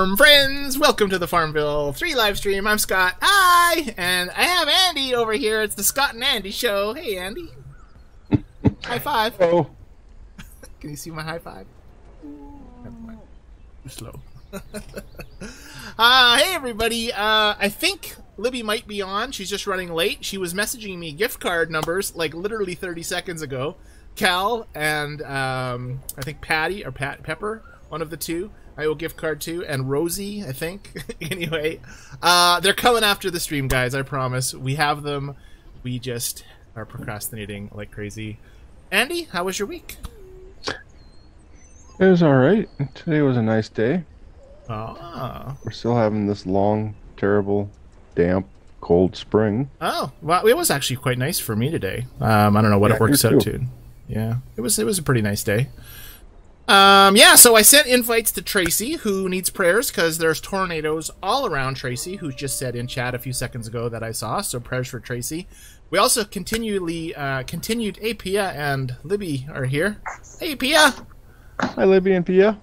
Farm friends, welcome to the Farmville 3 live stream. I'm Scott. Hi, and I have Andy over here. It's the Scott and Andy show. Hey, Andy. High five. Oh, can you see my high five? Never mind. You're slow. Hey everybody. I think Libby might be on. She's just running late. She was messaging me gift card numbers like literally 30 seconds ago. Kel and I think Patty or Pepper, one of the two. I will gift card to, and Rosie, I think. Anyway, they're coming after the stream, guys. I promise. We have them. We just are procrastinating like crazy. Andy, how was your week? It was all right. Today was a nice day. Ah. We're still having this long, terrible, damp, cold spring. Oh, well, it was actually quite nice for me today. I don't know what it works out to. Yeah, it was a pretty nice day. Yeah, so I sent invites to Tracy, who needs prayers because there's tornadoes all around Tracy, who just said in chat a few seconds ago that I saw. So prayers for Tracy. We also continued. Hey, Pia and Libby are here. Hey, Pia. Hi, Libby and Pia.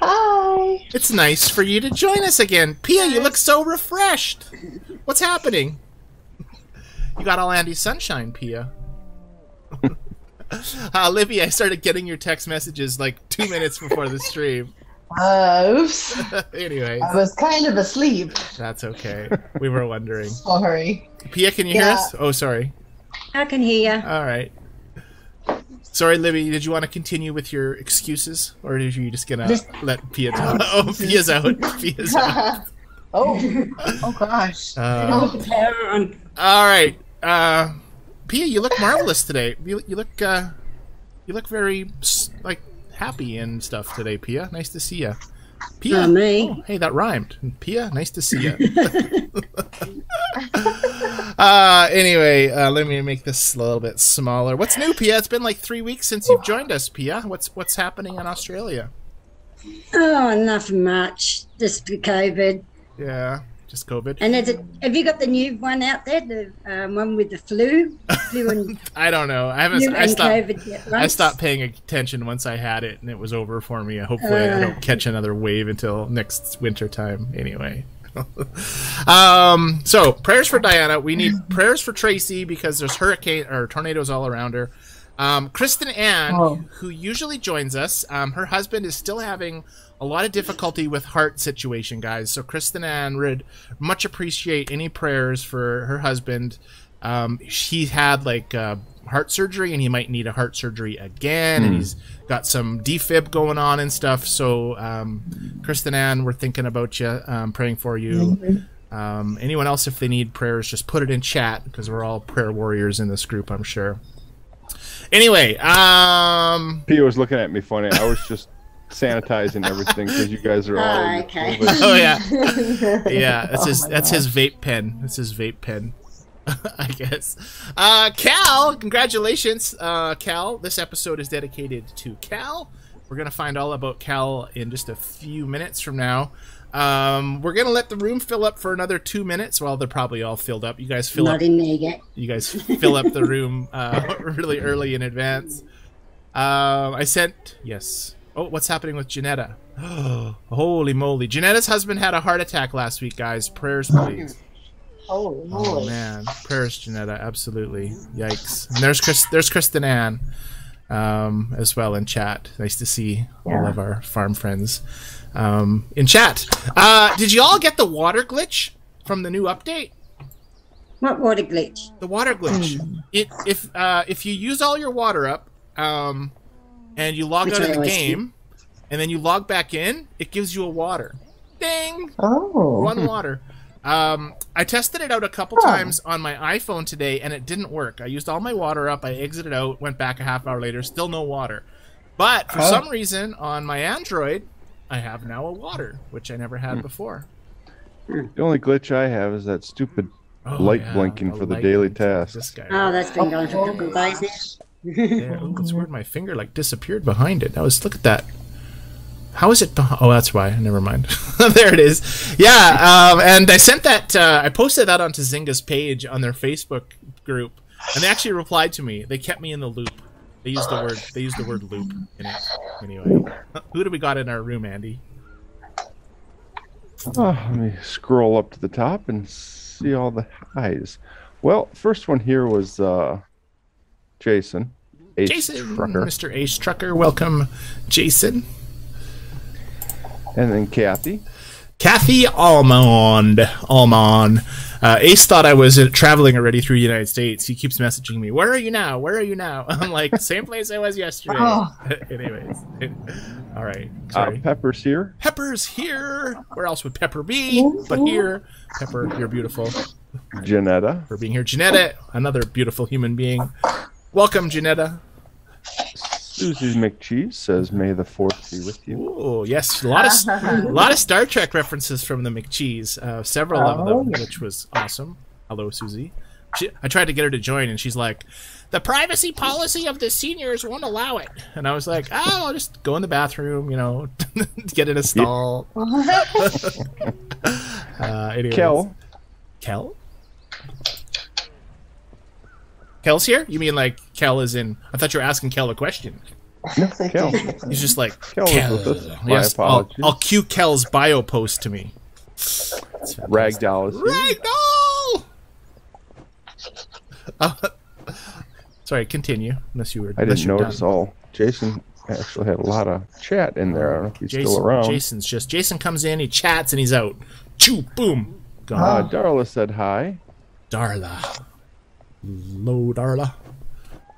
Hi. It's nice for you to join us again, Pia. You look so refreshed. What's happening? You got all Andy's sunshine, Pia. Libby, I started getting your text messages like 2 minutes before the stream. Oops. Anyway, I was kind of asleep. That's okay. We were wondering. Sorry. Pia, can you hear us? Oh, sorry. I can hear you. All right. Sorry, Libby. Did you want to continue with your excuses, or are you just gonna let Pia talk? Oh, Pia's out. Pia's out. Oh gosh. All right. Pia, you look marvelous today. You look very like happy and stuff today, Pia. Nice to see you, Pia. Oh, hey, that rhymed. Pia, nice to see you. Anyway, let me make this a little bit smaller. What's new, Pia? It's been like 3 weeks since you've joined us, Pia. What's happening in Australia? Oh, nothing much. Just COVID. Yeah. Just COVID. And have you got the new one out there, the one with the flu and I don't know. I haven't. I stopped paying attention once I had it, and it was over for me. Hopefully, I don't catch another wave until next winter time. Anyway, so prayers for Diana. We need prayers for Tracy because there's tornadoes all around her. Kristen Ann, who usually joins us, her husband is still having a lot of difficulty with heart situation, guys. So Kristen Ann would much appreciate any prayers for her husband. He had like heart surgery, and he might need a heart surgery again. And he's got some defib going on and stuff. So Kristen Ann, we're thinking about you, praying for you. Anyone else, if they need prayers, just put it in chat because we're all prayer warriors in this group, I'm sure. Anyway, Pia was looking at me funny. I was just sanitizing everything because you guys are all okay. Oh yeah, yeah. That's his vape pen. That's his vape pen, I guess. Cal, congratulations, Cal. This episode is dedicated to Cal. We're gonna find all about Cal in just a few minutes from now. We're gonna let the room fill up for another 2 minutes. Well, they're probably all filled up. You guys fill up. Not in there yet. You guys fill up the room really early in advance. I sent yes. Oh, what's happening with Janetta? Oh, holy moly. Janetta's husband had a heart attack last week, guys. Prayers, please. Oh, oh man. Prayers, Janetta. Absolutely. Yikes. And there's Kristen Ann as well in chat. Nice to see all of our farm friends in chat. Did you all get the water glitch from the new update? What water glitch? The water glitch. If you use all your water up... and you log out of the game, and then you log back in, it gives you a water. Ding! Oh. One water. I tested it out a couple times on my iPhone today, and it didn't work. I used all my water up, I exited out, went back a half hour later, still no water. But for some reason, on my Android, I have now a water, which I never had before. The only glitch I have is that stupid light blinking for the daily task. Oh, that's been going for a couple days now. Yeah, it's weird. My finger like disappeared behind it. Look at that. How is it? Oh, that's why. Never mind. There it is. Yeah. And I sent that. I posted that onto Zynga's page on their Facebook group, and they actually replied to me. They kept me in the loop. They used the word. They used the word loop in it. Anyway, who do we got in our room, Andy? Let me scroll up to the top and see all the highs. Well, first one here was Jason. Ace Jason, Trucker. Mr. Ace Trucker. Welcome, Jason. And then Kathy. Kathy Almond. Ace thought I was traveling already through the United States. He keeps messaging me, where are you now? Where are you now? I'm like, same place I was yesterday. Oh. Anyways. All right. Sorry. Pepper's here. Pepper's here. Where else would Pepper be but here? Pepper, you're beautiful. Janetta. For being here. Janetta, another beautiful human being. Welcome, Janetta. Susie McCheese says, "May the Fourth be with you." Oh yes, a lot of Star Trek references from the McCheese. Several of them, which was awesome. Hello, Susie. I tried to get her to join, and she's like, "The privacy policy of the seniors won't allow it." And I was like, "Oh, I'll just go in the bathroom, you know, get in a stall." Anyways. Kel. Kel's here? You mean like Kel is in... I thought you were asking Kel a question. No, Kel. He's just like, Kel. Yes, I'll cue Kel's bio post to me. Ragdoll is here. Ragdoll! Sorry, continue. Unless you were... I didn't notice all. Jason actually had a lot of chat in there. I don't know if he's still around. Jason comes in, he chats, and he's out. Choo! Boom! Gone. Darla said hi. Darla. Hello, Darla.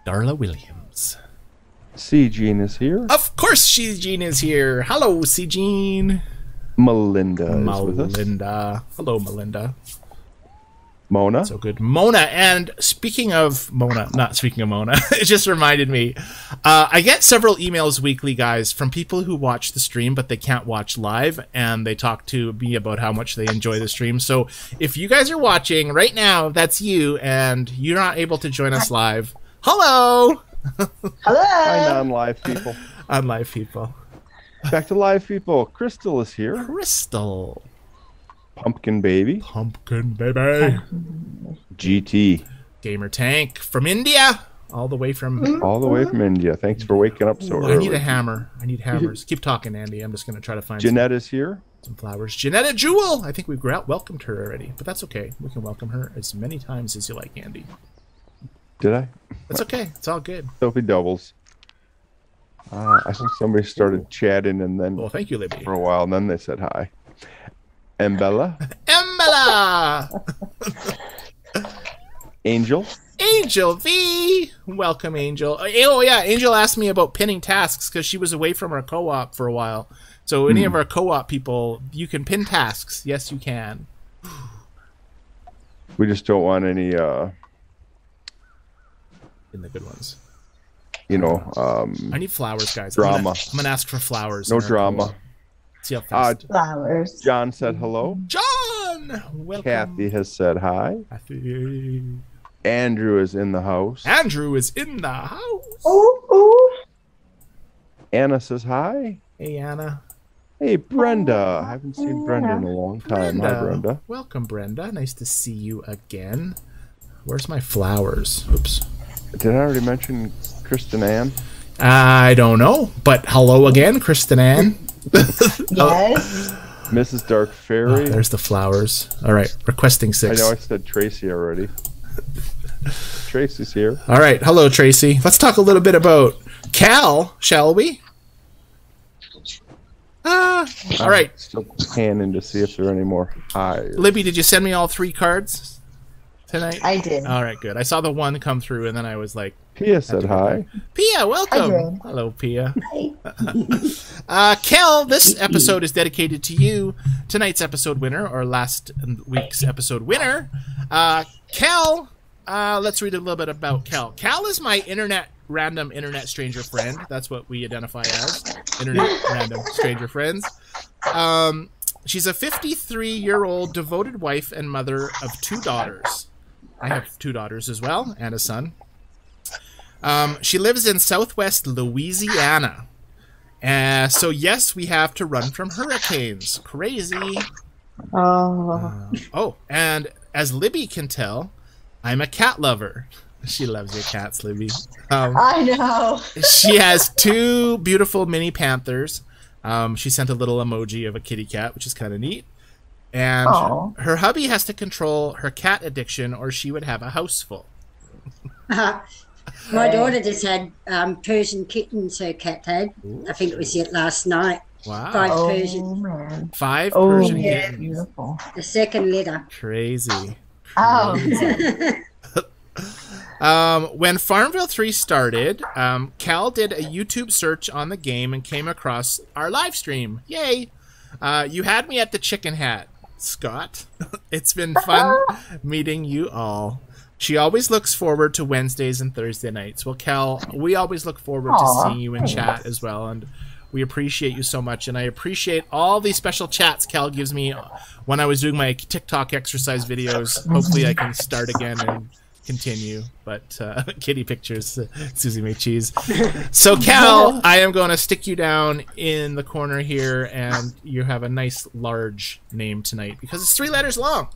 Darla Williams. C. Jean is here. Of course, C. Jean is here. Hello, C. Jean. Melinda is with us. Hello, Melinda. Mona. So good. Mona. And speaking of Mona, it just reminded me. I get several emails weekly, guys, from people who watch the stream, but they can't watch live, and they talk to me about how much they enjoy the stream. So if you guys are watching right now, if that's you, and you're not able to join us live, hello! Hello! Hi, non-live people. Non-live people. Back to live people. Crystal is here. Crystal. Pumpkin baby. GT Gamer Tank from India, all the way from India. Thanks for waking up so early. I need a hammer. I need hammers. Keep talking, Andy. I'm just gonna try to find. Janetta's here. Some flowers. Janetta Jewel. I think we've welcomed her already, but that's okay. We can welcome her as many times as you like, Andy. Did I? That's okay. It's all good. Sophie Doubles. I think somebody started chatting and then. Well, thank you, Libby. For a while, and then they said hi. Embella! Angel? Angel V! Welcome, Angel. Oh, yeah, Angel asked me about pinning tasks because she was away from our co-op for a while. So any of our co-op people, you can pin tasks. Yes, you can. We just don't want any... In the good ones. You know... I need flowers, guys. Drama. I'm going to ask for flowers. No drama. Course. Flowers. John said hello. John, welcome. Kathy has said hi. Kathy. Andrew is in the house. Andrew is in the house. Oh. Anna says hi. Hey, Anna. Hey, Brenda. I haven't seen Brenda in a long time. Brenda. Hi, Brenda. Welcome, Brenda. Nice to see you again. Where's my flowers? Oops. Did I already mention Kristen Ann? I don't know, but hello again, Kristen Ann. Yes. Mrs. Dark Fairy. Oh, there's the flowers. All right, requesting 6. I know I said Tracy already. Tracy's here. All right, hello, Tracy. Let's talk a little bit about Cal, shall we? All right. Still panning to see if there are any more highs. Libby, did you send me all 3 cards tonight? I did. All right, good. I saw the one come through, and then I was like. Pia said hi. Pia, welcome. Hello, Pia. Hi. Kel, this episode is dedicated to you. Tonight's episode winner, or last week's episode winner. Kel, let's read a little bit about Kel. Kel is my random internet stranger friend. That's what we identify as, internet random stranger friends. She's a 53-year-old devoted wife and mother of 2 daughters. I have 2 daughters as well, and a son. She lives in southwest Louisiana. So, yes, we have to run from hurricanes. Crazy. Oh, and as Libby can tell, I'm a cat lover. She loves your cats, Libby. I know. She has 2 beautiful mini panthers. She sent a little emoji of a kitty cat, which is kind of neat. And her hubby has to control her cat addiction or she would have a house full. My daughter just had Persian kittens, her cat had. Ooh. I think it was yet last night. Wow. Five Persian kittens. Beautiful. The second litter. Crazy. Oh. When Farmville 3 started, Cal did a YouTube search on the game and came across our live stream. Yay! You had me at the chicken hat, Scott. It's been fun meeting you all. She always looks forward to Wednesdays and Thursday nights. Well, Kel, we always look forward to seeing you in chat as well, and we appreciate you so much. And I appreciate all these special chats Kel gives me when I was doing my TikTok exercise videos. Hopefully I can start again and continue, but kitty pictures, Susie made cheese. So Kel, I am going to stick you down in the corner here, and you have a nice large name tonight because it's 3 letters long.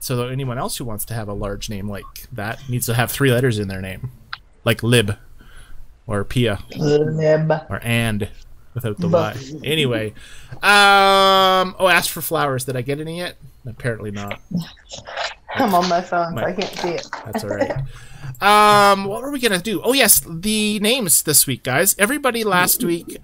So anyone else who wants to have a large name like that needs to have 3 letters in their name, like Lib or Pia or And without the Y. Anyway, asked for flowers. Did I get any yet? Apparently not. I'm on my phone, so I can't see it. That's all right. What were we going to do? Oh, yes, the names this week, guys. Everybody last week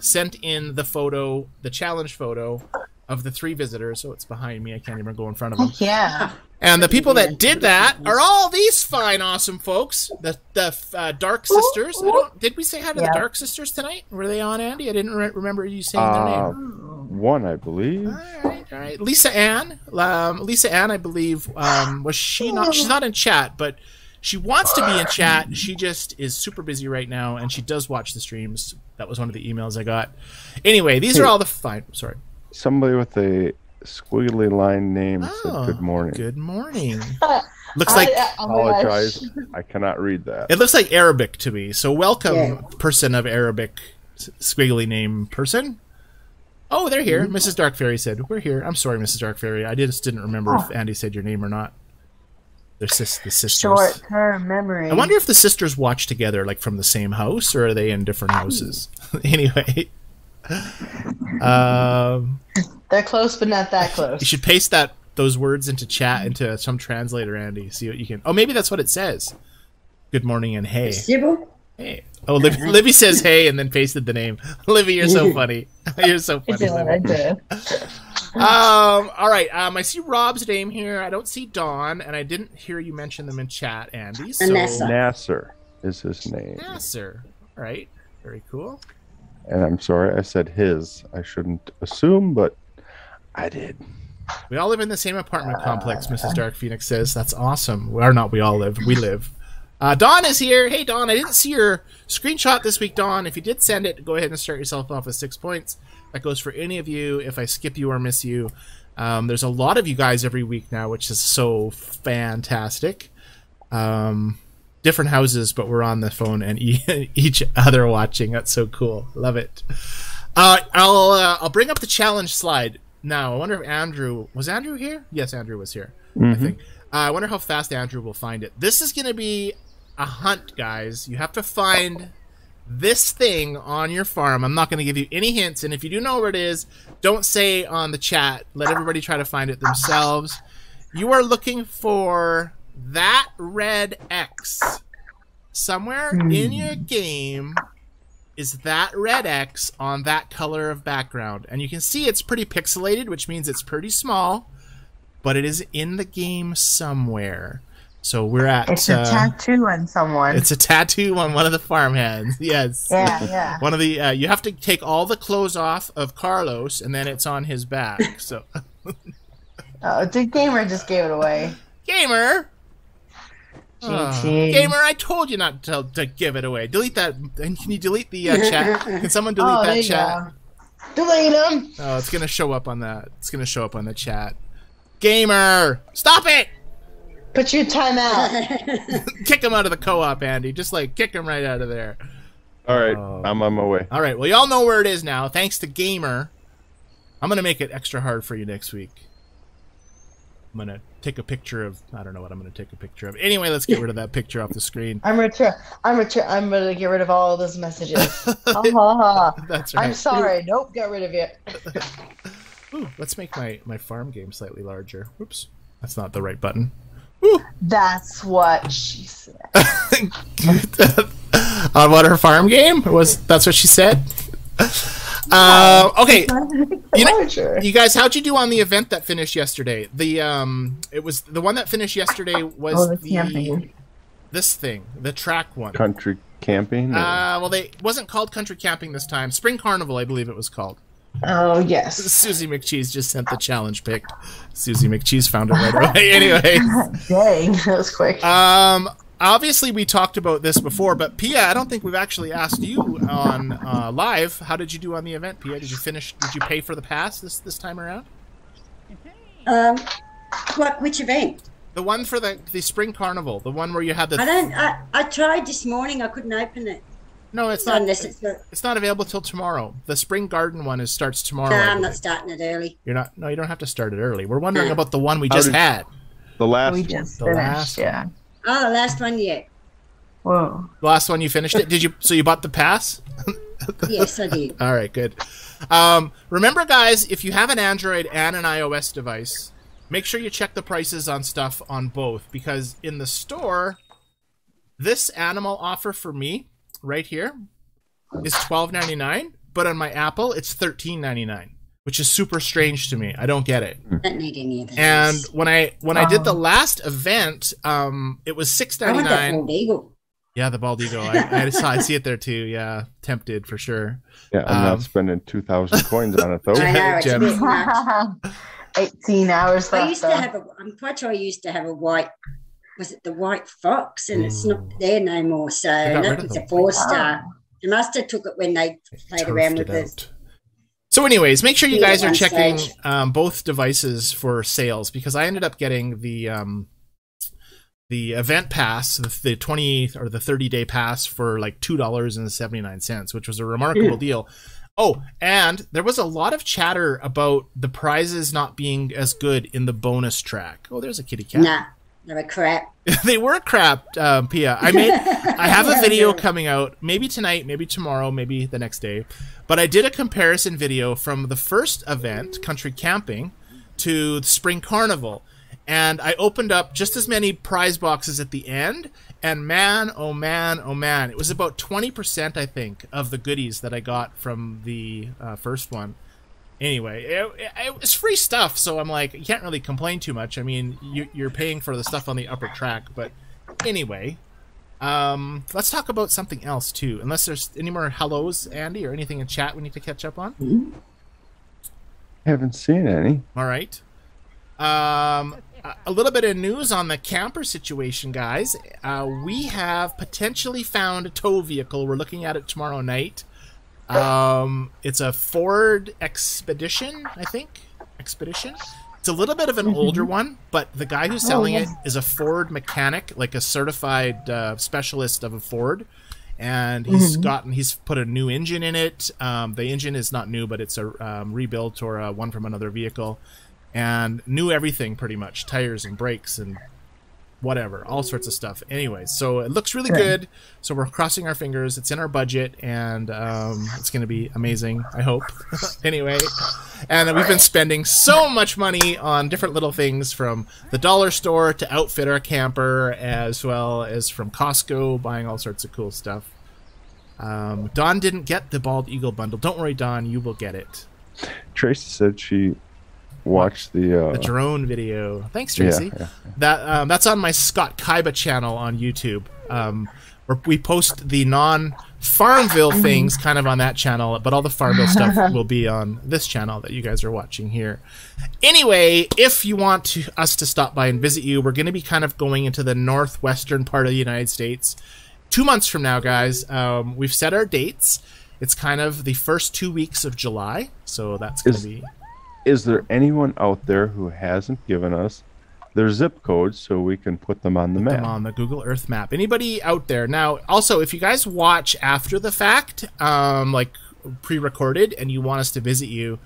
sent in the photo, the challenge photo of the 3 visitors. So it's behind me. I can't even go in front of them. Yeah. And the people that did that are all these fine, awesome folks. The Dark Sisters. I don't, did we say hi to the Dark Sisters tonight? Were they on, Andy? I didn't remember you saying their name. One, I believe. All right. Lisa Ann, I believe, was she not? She's not in chat, but she wants to be in chat. She just is super busy right now, and she does watch the streams. That was one of the emails I got. Anyway, these are all the fine. Sorry. Somebody with a squiggly line name said, "Good morning." Good morning. Looks like. I apologize. I cannot read that. It looks like Arabic to me. So welcome, person of Arabic squiggly name person. Oh, they're here. Mrs. Dark Fairy said, "We're here." I'm sorry, Mrs. Dark Fairy. I just didn't remember if Andy said your name or not. They're the sisters. Short-term memory. I wonder if the sisters watch together, like from the same house, or are they in different houses? Anyway, they're close, but not that close. You should paste those words into chat into some translator, Andy. See what you can. Oh, maybe that's what it says. Good morning and hey. Hey. Oh, Libby says hey and then pasted the name. Libby, you're so funny. You're so funny, Libby. All right. I see Rob's name here. I don't see Don, and I didn't hear you mention them in chat, Andy. So... Nasser is his name. Nasser. All right. Very cool. And I'm sorry I said his. I shouldn't assume, but I did. We all live in the same apartment complex, Mrs. Dark Phoenix says. That's awesome. Or not we all live. We live. Don is here. Hey, Don, I didn't see your screenshot this week, Don. If you did send it, go ahead and start yourself off with 6 points. That goes for any of you if I skip you or miss you. There's a lot of you guys every week now, which is so fantastic. Different houses, but we're on the phone and each other watching. That's so cool. Love it. I'll bring up the challenge slide now. I wonder if Andrew... Was Andrew here? Yes, Andrew was here, I think. I wonder how fast Andrew will find it. This is going to be a hunt, guys. You have to find this thing on your farm. I'm not going to give you any hints, and if you do know where it is, don't say on the chat. Let everybody try to find it themselves. You are looking for that red X. Somewhere in your game is that red X on that color of background, and you can see it's pretty pixelated, which means it's pretty small, but it is in the game somewhere. So we're at... It's a tattoo on someone. It's a tattoo on one of the farmhands. Yes. Yeah. One of the... you have to take all the clothes off of Carlos, and then it's on his back. So. The Gamer just gave it away. Gamer. Gamer, I told you not to give it away. Delete that. Can you delete the chat? Can someone delete that chat? Delete him. Oh, it's gonna show up on that. It's gonna show up on the chat. Gamer, stop it. Put your time out. Kick him out of the co-op, Andy. Just like kick him right out of there. All right, I'm on my way. All right, well, y'all know where it is now. Thanks to Gamer. I'm gonna make it extra hard for you next week. I'm gonna take a picture of... I don't know what I'm gonna take a picture of. Anyway, let's get rid of that picture off the screen. I'm gonna get rid of all those messages. That's right. I'm sorry. Nope, get rid of it. Ooh, let's make my farm game slightly larger. Whoops, that's not the right button. Ooh. That's what she said. On what, her farm game was? That's what she said. Okay, you guys, how'd you do on the event that finished yesterday? The it was the one that finished yesterday was the this thing, the track one. Country camping. Well, it wasn't called country camping this time. Spring Carnival, I believe it was called. Oh, yes. Susie McCheese just sent the challenge pic. Susie McCheese found it right away. Anyway. Dang, that was quick. Obviously, we talked about this before, but Pia, I don't think we've actually asked you on live. How did you do on the event, Pia? Did you finish? Did you pay for the pass this time around? Which event? The one for the Spring Carnival. The one where you had the... I tried this morning. I couldn't open it. No, it's not. It's not available till tomorrow. The Spring Garden one starts tomorrow. No, I'm not starting it early. You're not. No, you don't have to start it early. We're wondering about the one we just had. The last. We just finished. The last. Yeah. Oh, the last one yet. Whoa. The last one you finished it. Did you? So you bought the pass? Yes, I did. All right, good. Remember, guys, if you have an Android and an iOS device, make sure you check the prices on stuff on both, because in the store, this animal offer for me right here is $12.99, but on my Apple it's $13.99, which is super strange to me. I don't get it. Don't need any of those. And when I did the last event, it was $6.99. Yeah, the bald eagle. I see it there too. Yeah, tempted for sure. Yeah, I'm not spending 2,000 coins on it though. I know, it's really much. 18 hours. I'm quite sure I used to have a white. Was it the white fox? And it's not there no more. So that was a 4-star. They must have took it when they played around with it. So anyways, make sure you guys are checking both devices for sales, because I ended up getting the event pass, the 20 or the 30-day pass for like $2.79, which was a remarkable deal. Oh, and there was a lot of chatter about the prizes not being as good in the bonus track. Oh, there's a kitty cat. Nah. They were crap. They were crap, Pia. I have a video coming out, maybe tonight, maybe tomorrow, maybe the next day. But I did a comparison video from the first event, Country Camping, to the Spring Carnival. And I opened up just as many prize boxes at the end. And man, oh man, oh man. It was about 20%, I think, of the goodies that I got from the first one. Anyway, it was free stuff, so I'm like, you can't really complain too much. I mean, you're paying for the stuff on the upper track, but anyway, let's talk about something else too. Unless there's any more hellos, Andy, or anything in chat we need to catch up on. I haven't seen any. All right. A little bit of news on the camper situation, guys. We have potentially found a tow vehicle. We're looking at it tomorrow night. It's a Ford Expedition, I think. Expedition. It's a little bit of an older one, but the guy who's selling it is a Ford mechanic, like a certified specialist of a Ford, and he's he's put a new engine in it. The engine is not new, but it's a rebuilt or a one from another vehicle, and new everything pretty much, tires and brakes and whatever, all sorts of stuff. Anyway, so it looks really good. So we're crossing our fingers. It's in our budget, and it's going to be amazing, I hope. Anyway, and we've been spending so much money on different little things, from the dollar store to outfit our camper, as well as from Costco, buying all sorts of cool stuff. Don didn't get the Bald Eagle bundle. Don't worry, Don. You will get it. Tracy said she... watch the drone video. Thanks, Tracy. Yeah. That's on my Scott Kaiba channel on YouTube. Where we post the non-Farmville things kind of on that channel, but all the Farmville stuff will be on this channel that you guys are watching here. Anyway, if you want us to stop by and visit you, we're going to be kind of going into the northwestern part of the United States 2 months from now, guys. We've set our dates. It's kind of the first 2 weeks of July, so that's going to be... Is there anyone out there who hasn't given us their zip codes so we can put them on the map? Put them on the Google Earth map. Anybody out there? Now, also, if you guys watch after the fact, like pre-recorded, and you want us to visit you,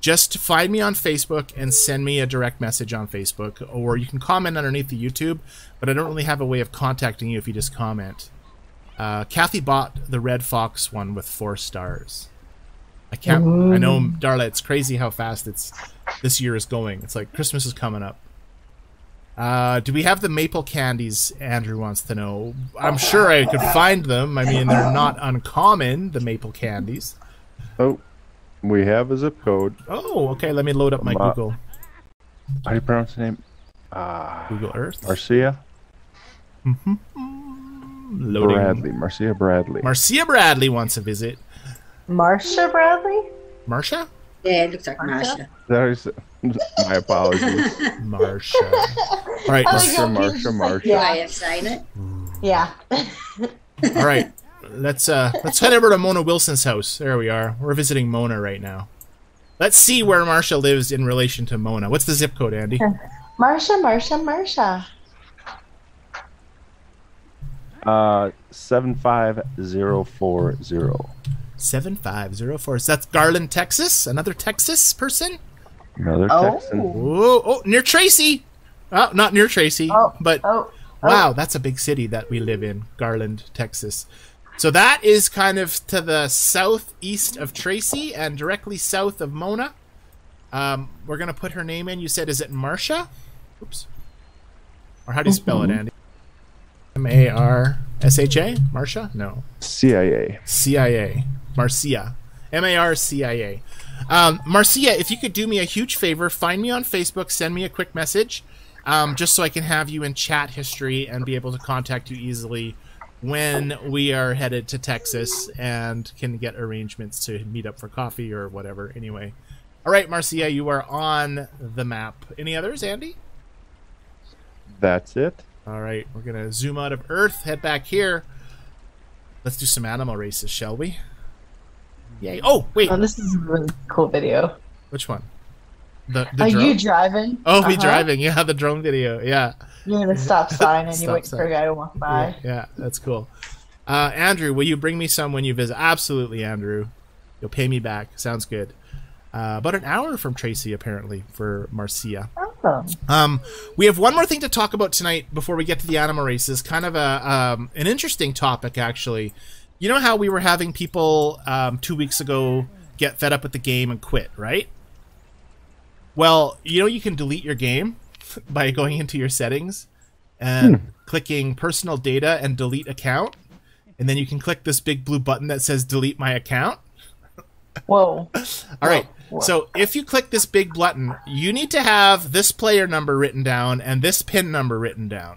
just find me on Facebook and send me a direct message on Facebook, or you can comment underneath the YouTube, but I don't really have a way of contacting you if you just comment. Kathy bought the Red Fox one with 4 stars. I I can't. Ooh. I know, Darla, it's crazy how fast this year is going. It's like Christmas is coming up. Do we have the maple candies? Andrew wants to know. I'm sure I could find them. I mean, they're not uncommon, the maple candies. Oh, we have a zip code. Oh, okay. Let me load up my Google. How do you pronounce the name? Google Earth. Marcia. Loading. Bradley. Marcia Bradley. Marcia Bradley wants a visit. Marcia Bradley? Marcia? Yeah, it looks like Marcia. Marcia. My apologies. Marcia. All right, Marcia. Yeah, I have seen it. Yeah. All right, let's head over to Mona Wilson's house. There we are. We're visiting Mona right now. Let's see where Marcia lives in relation to Mona. What's the zip code, Andy? Marcia. 75040. 75040. So that's Garland, Texas. Another Texas person. Another Texan. Oh, near Tracy. Oh, not near Tracy, but wow, that's a big city that we live in, Garland, Texas. So that is kind of to the southeast of Tracy and directly south of Mona. We're going to put her name in. You said, is it Marcia? Oops. Or how do you spell it, Andy? M-A-R-S-H-A? Marcia? No. C-I-A. C-I-A. Marcia. M-A-R-C-I-A. Marcia, if you could do me a huge favor, find me on Facebook, send me a quick message, just so I can have you in chat history and be able to contact you easily when we are headed to Texas and can get arrangements to meet up for coffee or whatever. Anyway. All right, Marcia, you are on the map. Any others, Andy? That's it. All right, we're going to zoom out of Earth, head back here. Let's do some animal races, shall we? Yay. Oh, wait. Oh, this is a really cool video. Which one? The Are drone? You driving? Oh, me driving. Yeah, the drone video. Yeah. You're the stop sign and you wait for a guy to walk by. Yeah, yeah, that's cool. Andrew, will you bring me some when you visit? Absolutely, Andrew. You'll pay me back. Sounds good. About an hour from Tracy, apparently, for Marcia. Awesome. We have one more thing to talk about tonight before we get to the animal races. Kind of a an interesting topic, actually. You know how we were having people 2 weeks ago get fed up with the game and quit, right? Well, you know you can delete your game by going into your settings and clicking personal data and delete account. And then you can click this big blue button that says delete my account. Whoa. All right. Whoa. So if you click this big button, you need to have this player number written down and this PIN number written down.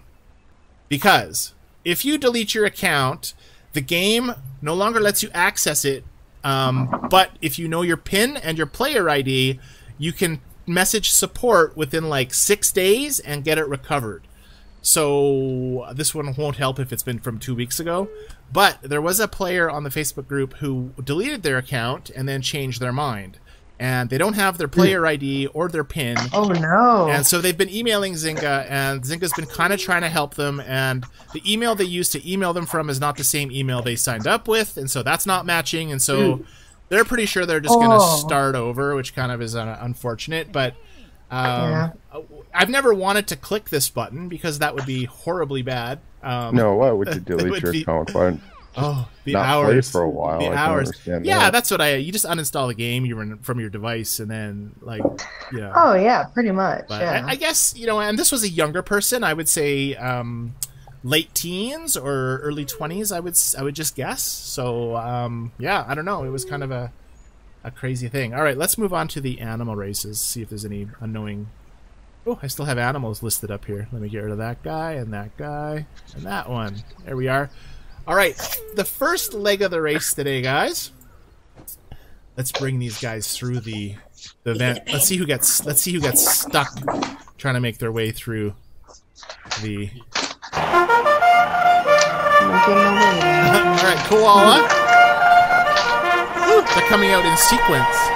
Because if you delete your account, the game no longer lets you access it, but if you know your PIN and your player ID, you can message support within like 6 days and get it recovered. So this one won't help if it's been from 2 weeks ago, but there was a player on the Facebook group who deleted their account and then changed their mind. And they don't have their player ID or their PIN. Oh, no. And so they've been emailing Zynga, and Zynga's been kind of trying to help them. And the email they used to email them from is not the same email they signed up with, and so that's not matching. And so they're pretty sure they're just going to start over, which kind of is unfortunate. But I've never wanted to click this button because that would be horribly bad. No, why would you delete your account button? Oh, the hours for a while. The hours. Yeah, that's what you just uninstall the game from your device and then like, you know. Oh yeah, pretty much. Yeah. I guess, you know, and this was a younger person. I would say late teens or early 20s. I would just guess. So yeah, I don't know. It was kind of a crazy thing. All right, let's move on to the animal races. See if there's any unknowing. Oh, I still have animals listed up here. Let me get rid of that guy and that one. There we are. All right, the first leg of the race today, guys. Let's bring these guys through the event. Let's see who gets stuck trying to make their way through the. All right, koala. Ooh, they're coming out in sequence.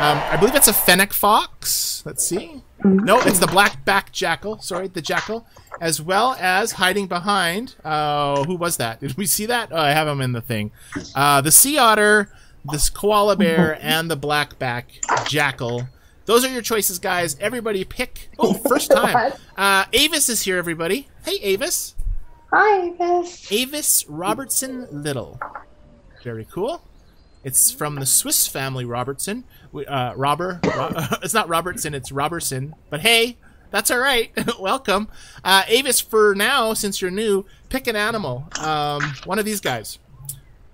I believe it's a fennec fox. Let's see. No, it's the black-backed jackal. Sorry, the jackal. As well as hiding behind, who was that? Did we see that? Oh, I have him in the thing. The sea otter, this koala bear, and the black-backed jackal. Those are your choices, guys. Everybody pick. Oh, first time. Avis is here, everybody. Hey, Avis. Hi, Avis. Avis Robertson Little. Very cool. It's from the Swiss family Robertson. It's not Robertson, it's Robertson. But hey, that's all right. Welcome. Avis, for now, since you're new, pick an animal. One of these guys.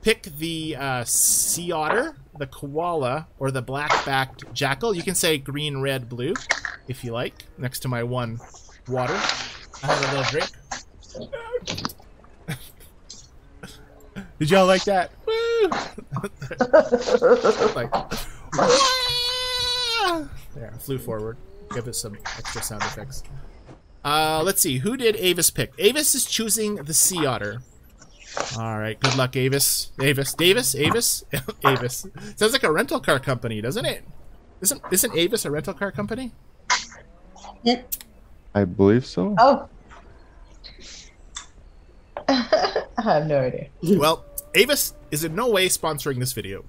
Pick the sea otter, the koala, or the black-backed jackal. You can say green, red, blue, if you like, next to my one water. I have a little drink. Did y'all like that? Woo! There, I flew forward. Give it some extra sound effects. Let's see. Who did Avis pick? Avis is choosing the sea otter. All right. Good luck, Avis. Avis. Sounds like a rental car company, doesn't it? Isn't Avis a rental car company? Yep. I believe so. Oh. I have no idea. Well, Avis is in no way sponsoring this video,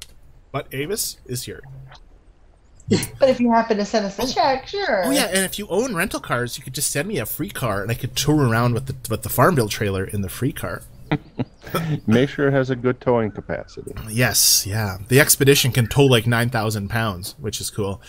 but Avis is here. But if you happen to send us a check, sure. Oh yeah, and if you own rental cars, you could just send me a free car, and I could tour around with the Farmville trailer in the free car. Make sure it has a good towing capacity. Yes, yeah. The Expedition can tow like 9,000 pounds, which is cool.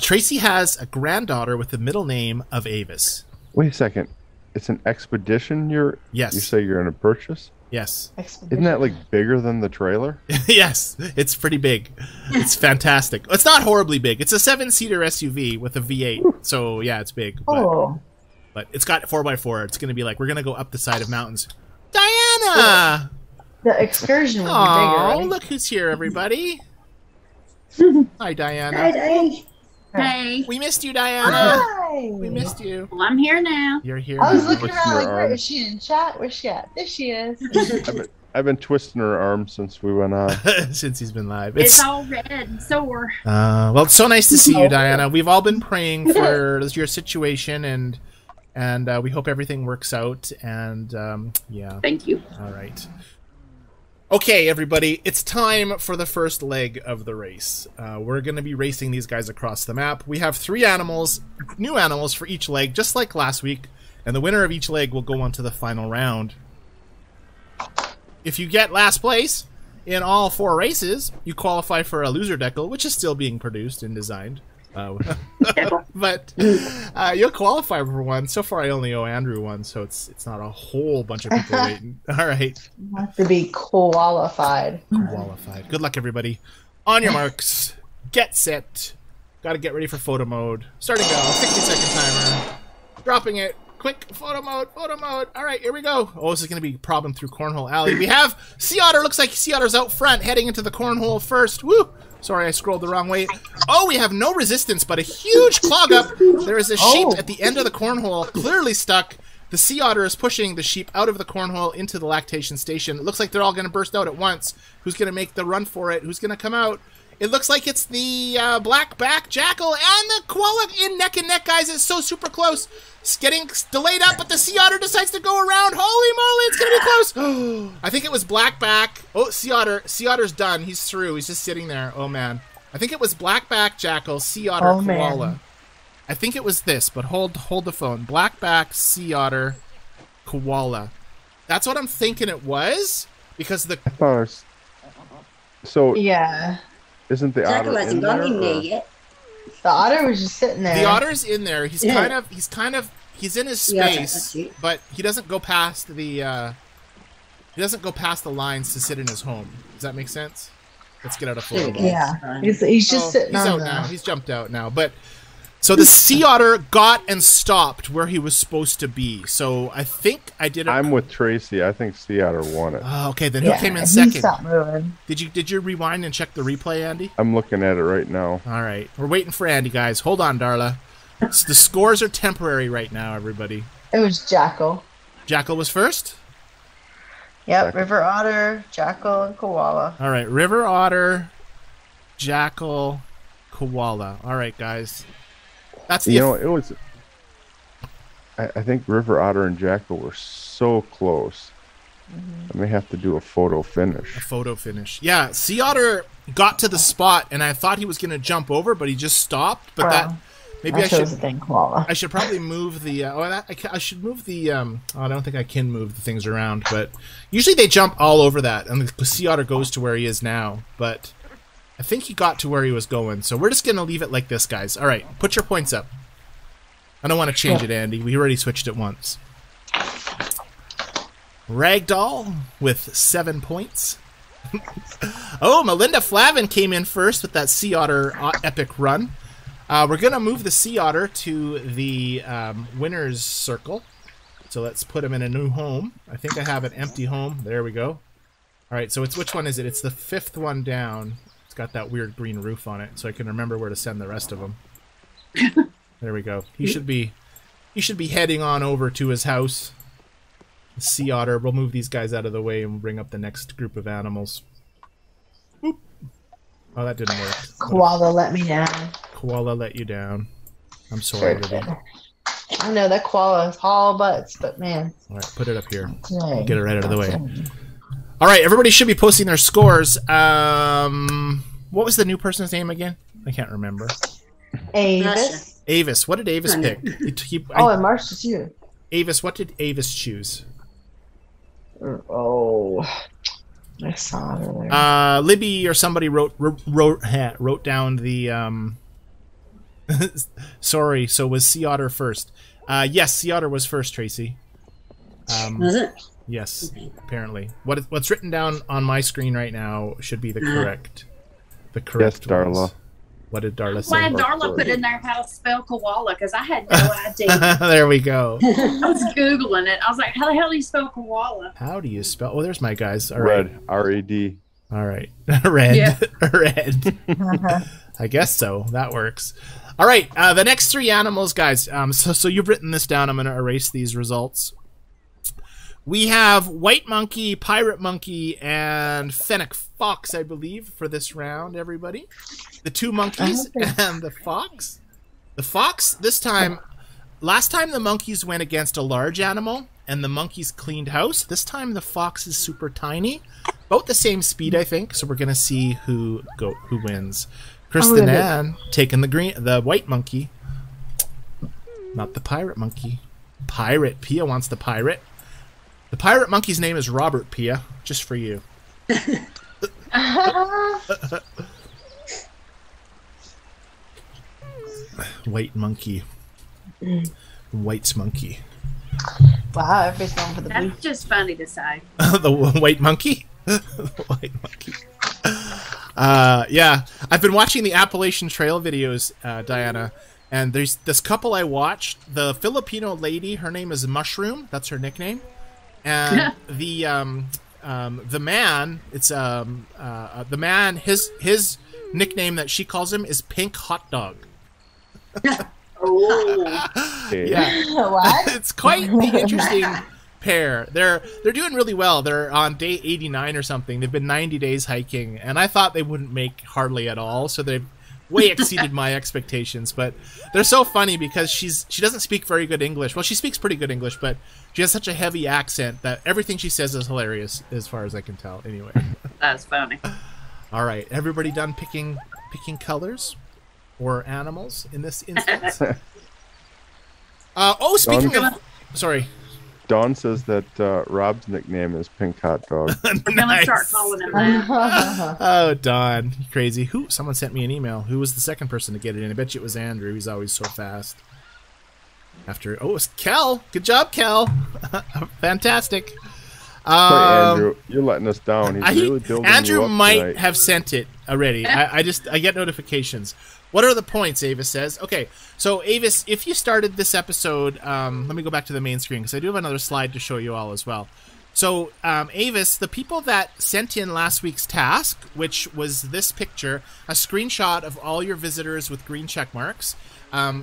Tracy has a granddaughter with the middle name of Avis. Wait a second. It's an Expedition. You say you're in a purchase. Yes. Expedition. Isn't that like bigger than the trailer? Yes, it's pretty big. It's fantastic. It's not horribly big. It's a 7-seater SUV with a V8. So yeah, it's big. But it's got 4x4. It's gonna be like we're gonna go up the side of mountains. Diana. The excursion will be bigger. Oh, right? Look who's here, everybody! Hi, Diana. Hi, Diana. Hey. We missed you, Diana. Hi. We missed you. Well, I'm here now. You're here. I was looking around like, where is she in chat? Where's she at? There she is. I've been twisting her arm since we went on. Since he's been live. It's all red and sore. Well, it's so nice to see you, Diana. We've all been praying for your situation, and we hope everything works out. And, yeah. Thank you. All right. Okay, everybody, it's time for the first leg of the race. We're going to be racing these guys across the map. We have 3 animals, new animals for each leg, just like last week. And the winner of each leg will go on to the final round. If you get last place in all 4 races, you qualify for a loser decal, which is still being produced and designed. But you'll qualify for one. So far, I only owe Andrew one, so it's not a whole bunch of people waiting. All right. You have to be qualified. Qualified. Good luck, everybody. On your marks, get set. Got to get ready for photo mode. Starting now. 60-second timer. Dropping it. Quick photo mode. Photo mode. All right, here we go. Oh, this is gonna be a problem through Cornhole Alley. We have Sea Otter. Looks like Sea Otter's out front, heading into the cornhole first. Woo! Sorry, I scrolled the wrong way. Oh, we have no resistance, but a huge clog up. There is a sheep at the end of the cornhole, clearly stuck. The Sea Otter is pushing the sheep out of the cornhole into the lactation station. It looks like they're all going to burst out at once. Who's going to make the run for it? Who's going to come out? It looks like it's the black-back jackal and the koala in neck and neck, guys. It's so super close. It's getting delayed up, but the Sea Otter decides to go around. Holy moly, it's going to be close. Oh, I think it was black-back. Oh, Sea Otter. Sea Otter's done. He's through. He's just sitting there. Oh, man. I think it was black-back jackal, Sea Otter, koala. Man. I think it was this, but hold the phone. Black-back, Sea Otter, koala. That's what I'm thinking it was because the... So... Yeah. Isn't the otter in there? The otter was just sitting there. The otter's in there. He's kind of in his space, but he doesn't go past the lines to sit in his home. Does that make sense? Let's get out of Florida. Yeah, he's just sitting. He's out now. He's jumped out now. But so the Sea Otter got and stopped where he was supposed to be. So I think I did. I'm with Tracy. I think Sea Otter won it. Oh, okay, then who came in second? Did you rewind and check the replay, Andy? I'm looking at it right now. All right, we're waiting for Andy, guys. Hold on, Darla. The scores are temporary right now, everybody. It was Jackal. Jackal was first? Yep, second. River Otter, Jackal, and Koala. All right, River Otter, Jackal, Koala. All right, guys. That's the it was... I think River Otter and Jackal were so close. I may have to do a photo finish. A photo finish. Yeah, Sea Otter got to the spot, and I thought he was going to jump over, but he just stopped. But I should probably move the. I should move the. I don't think I can move the things around, but usually they jump all over that, and the Sea Otter goes to where he is now. But I think he got to where he was going, so we're just going to leave it like this, guys. All right, put your points up. I don't want to change it, Andy. We already switched it once. Ragdoll with 7 points. Oh, Melinda Flavin came in first with that Sea Otter epic run. We're going to move the Sea Otter to the winner's circle. So let's put him in a new home. I think I have an empty home. There we go. All right, so it's which one is it? It's the fifth one down. It's got that weird green roof on it, so I can remember where to send the rest of them. There we go. He should be heading on over to his house. The Sea Otter. We'll move these guys out of the way and bring up the next group of animals. Boop. Oh, that didn't work. Koala let me down. Koala let you down. I'm sorry, Libby. I know that koala is all butts, but man. All right, put it up here. Okay. Get it right out of the way. All right, everybody should be posting their scores. What was the new person's name again? I can't remember. Avis. Avis. What did Avis pick? And Marcia too. Avis, what did Avis choose? Oh, I saw it earlier. Libby or somebody wrote down the. Sorry. So was Sea Otter first? Yes, Sea Otter was first. Tracy. Was it? Yes. Okay. Apparently, what's written down on my screen right now should be the correct. The correct. Yes, Darla. Ones. What did Darla say? Glad Darla put in their house spell koala because I had no idea. There we go. I was Googling it. I was like, how the hell do you spell koala? How do you spell? Oh, there's my guys. All right. Red. R-E-D. All right. Red. Yeah. Red. I guess so. That works. All right. The next three animals, guys. So you've written this down. I'm going to erase these results. We have white monkey, pirate monkey, and fennec fox, I believe, for this round, everybody. The two monkeys and the fox. The fox, this time, last time the monkeys went against a large animal, and the monkeys cleaned house. This time the fox is super tiny, about the same speed, I think, so we're going to see who wins. Kristen Ann taking the white monkey, not the pirate monkey. Pirate. Pia wants the pirate. The pirate monkey's name is Robert, Pia, just for you. White monkey. White's monkey. Wow, everybody's going for the blue. That's just funny to say. The white monkey? The white monkey. Yeah, I've been watching the Appalachian Trail videos, Diana. And there's this couple I watched. The Filipino lady, her name is Mushroom. That's her nickname. And the man, it's the man. His nickname that she calls him is Pink Hot Dog. Oh, yeah. What? It's quite the interesting pair. They're doing really well. They're on day 89 or something. They've been 90 days hiking, and I thought they wouldn't make hardly at all. So they've way exceeded my expectations, but they're so funny because she doesn't speak very good English. Well, she speaks pretty good English, but she has such a heavy accent that everything she says is hilarious, as far as I can tell. Anyway, that's funny. All right, everybody done picking colors or animals in this instance? Oh, speaking of, sorry. Don says that Rob's nickname is Pink Hot Dog. Nice. We're gonna start calling him that. Oh, Don, crazy! Who? Someone sent me an email. Who was the second person to get it in? I bet you it was Andrew. He's always so fast. After oh, it's Kel. Good job, Kel. Fantastic. Sorry, Andrew, you're letting us down. He's really building Andrew you up might tonight. Have sent it already. I get notifications. What are the points, Avis says? Okay, so Avis, if you started this episode, let me go back to the main screen because I do have another slide to show you all as well. So, Avis, the people that sent in last week's task, which was this picture, a screenshot of all your visitors with green check marks,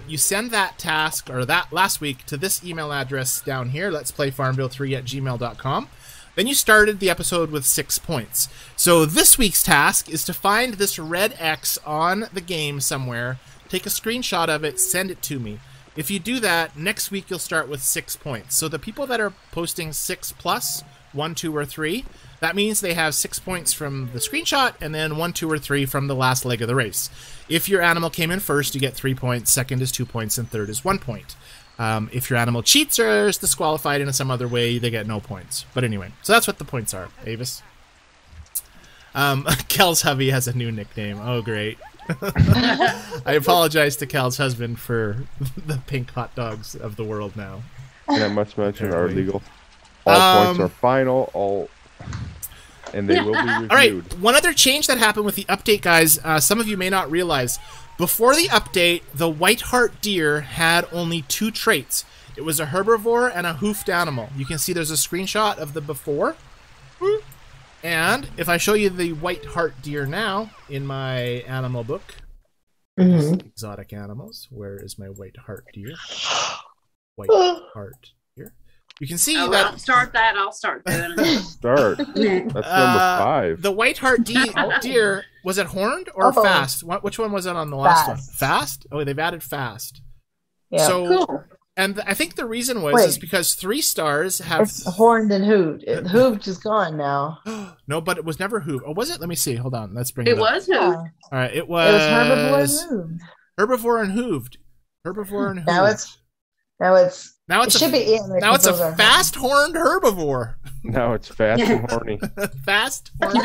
you send that task or that last week to this email address down here, letsplayfarmville3@gmail.com. Then you started the episode with 6 points. So this week's task is to find this red X on the game somewhere, take a screenshot of it, send it to me. If you do that, next week you'll start with 6 points. So the people that are posting 6 plus 1, 2, or 3, that means they have 6 points from the screenshot and then 1, 2, or 3 from the last leg of the race. If your animal came in first, you get 3 points, second is 2 points, and third is 1 point. If your animal cheats or is disqualified in some other way, they get no points. But anyway, so that's what the points are, Avis. Kel's hubby has a new nickname. Oh, great. I apologize to Kel's husband for the pink hot dogs of the world now. And I must mention are legal. All points are final. All... And they will be reviewed. All right. One other change that happened with the update, guys, some of you may not realize. Before the update, the white-heart deer had only 2 traits. It was a herbivore and a hoofed animal. You can see there's a screenshot of the before. And if I show you the white-heart deer now in my animal book, exotic animals, where is my white-heart deer? White-heart deer. You can see that... I'll start that. Start. That's number 5. The white-heart deer, was it horned or fast? Which one was it on the last one? Fast? Oh, they've added fast. Yeah. So, cool. And I think the reason was is because 3 stars have... It's horned and hooved. Hooved is gone now. No, but it was never hooved. Oh, was it? Let me see. Hold on. Let's bring it up. It was hooved. All right. It was... It was herbivore and hooved. Now it's... Now it's a fast horned herbivore. Now it's fast and horny. Fast horned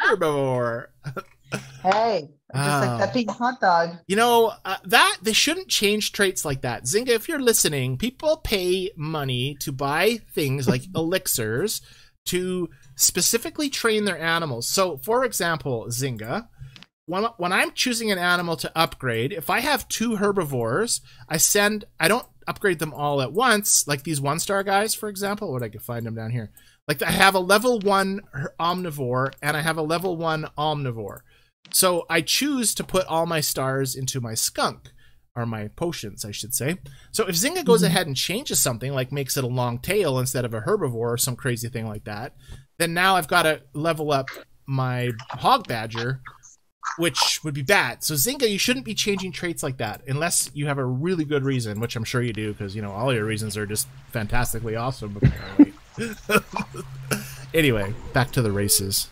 herbivore. Hey, just like that big hot dog. You know, that they shouldn't change traits like that. Zynga, if you're listening, people pay money to buy things like elixirs to specifically train their animals. So, for example, Zynga, when I'm choosing an animal to upgrade, if I have 2 herbivores, I don't upgrade them all at once, like these 1-star guys, for example. I could find them down here. Like, I have a level 1 omnivore and I have a level 1 omnivore. So I choose to put all my stars into my skunk, or my potions, I should say. So if Zynga goes ahead and changes something, like makes it a long tail instead of a herbivore or some crazy thing like that, then now I've got to level up my hog badger, which would be bad. So Zynga, you shouldn't be changing traits like that unless you have a really good reason, which I'm sure you do, because, you know, all your reasons are just fantastically awesome. Anyway, back to the races.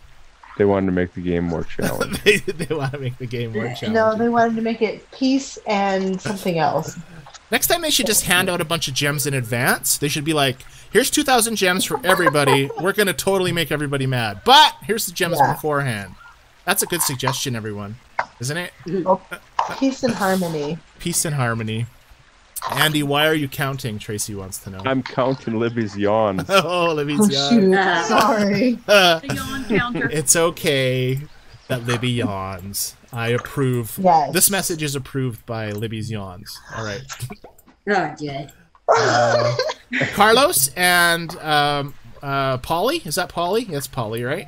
They wanted to make the game more challenging. They want to make the game more challenging. No, they wanted to make it peace and something else. Next time they should just hand out a bunch of gems in advance. They should be like, here's 2,000 gems for everybody. We're going to totally make everybody mad. But here's the gems beforehand. That's a good suggestion, everyone, isn't it? Oh, peace and harmony. Peace and harmony. Andy, why are you counting? Tracy wants to know. I'm counting Libby's yawns. Oh, Libby's yawns. Sorry. The yawn counter. It's okay that Libby yawns. I approve. Yes. This message is approved by Libby's yawns. All right. Oh, good. Carlos and Polly. Is that Polly? That's Polly, right?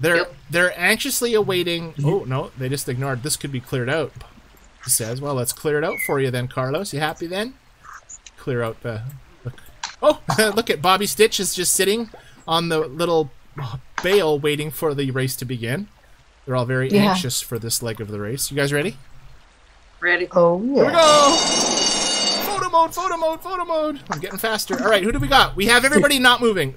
They're anxiously awaiting. Oh no, they just ignored. This could be cleared out. He says, "Well, let's clear it out for you then, Carlos. You happy then? Clear out the." Oh, look at Bobby Stitch is just sitting on the little bale waiting for the race to begin. They're all very anxious for this leg of the race. You guys ready? Ready. Oh yeah. Here we go. Photo mode, I'm getting faster. All right, who do we got? We have everybody not moving.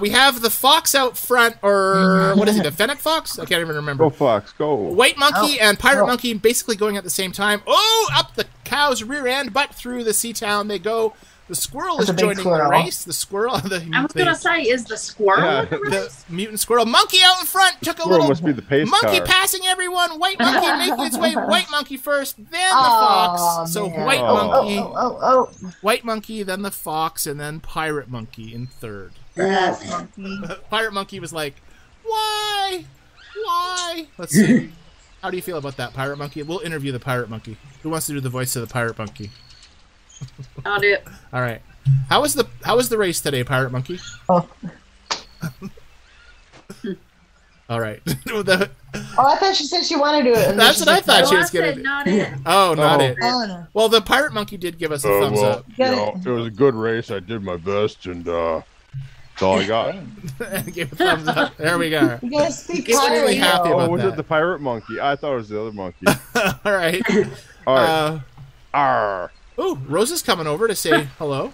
We have the fox out front, or what is he, the fennec fox? I can't even remember. Go fox, go. White monkey and pirate monkey basically going at the same time. Oh, up the cow's rear end, but through the sea town they go. The squirrel is joining the race. The squirrel. I was gonna say, is the squirrel the mutant squirrel monkey out in front took a little must be the pace monkey car. Passing everyone. White monkey making its way. White monkey first, then the fox. So man. White monkey, white monkey, then the fox, and then pirate monkey in third. Pirate monkey was like, why? Let's see. How do you feel about that, pirate monkey? We'll interview the pirate monkey. Who wants to do the voice of the pirate monkey? I'll do it. All right. How was the race today, Pirate Monkey? Oh. All right. I thought she said she wanted to do it. That's what I thought she was going to do. Not it. Oh, not it. Well, the Pirate Monkey did give us a thumbs up. You know, it was a good race. I did my best, and that's all I got. Give a thumbs up. There we go. You gotta speak really happy about that. Was it the Pirate Monkey? I thought it was the other monkey. All right. All right. Arr. Oh, Rosa's coming over to say hello.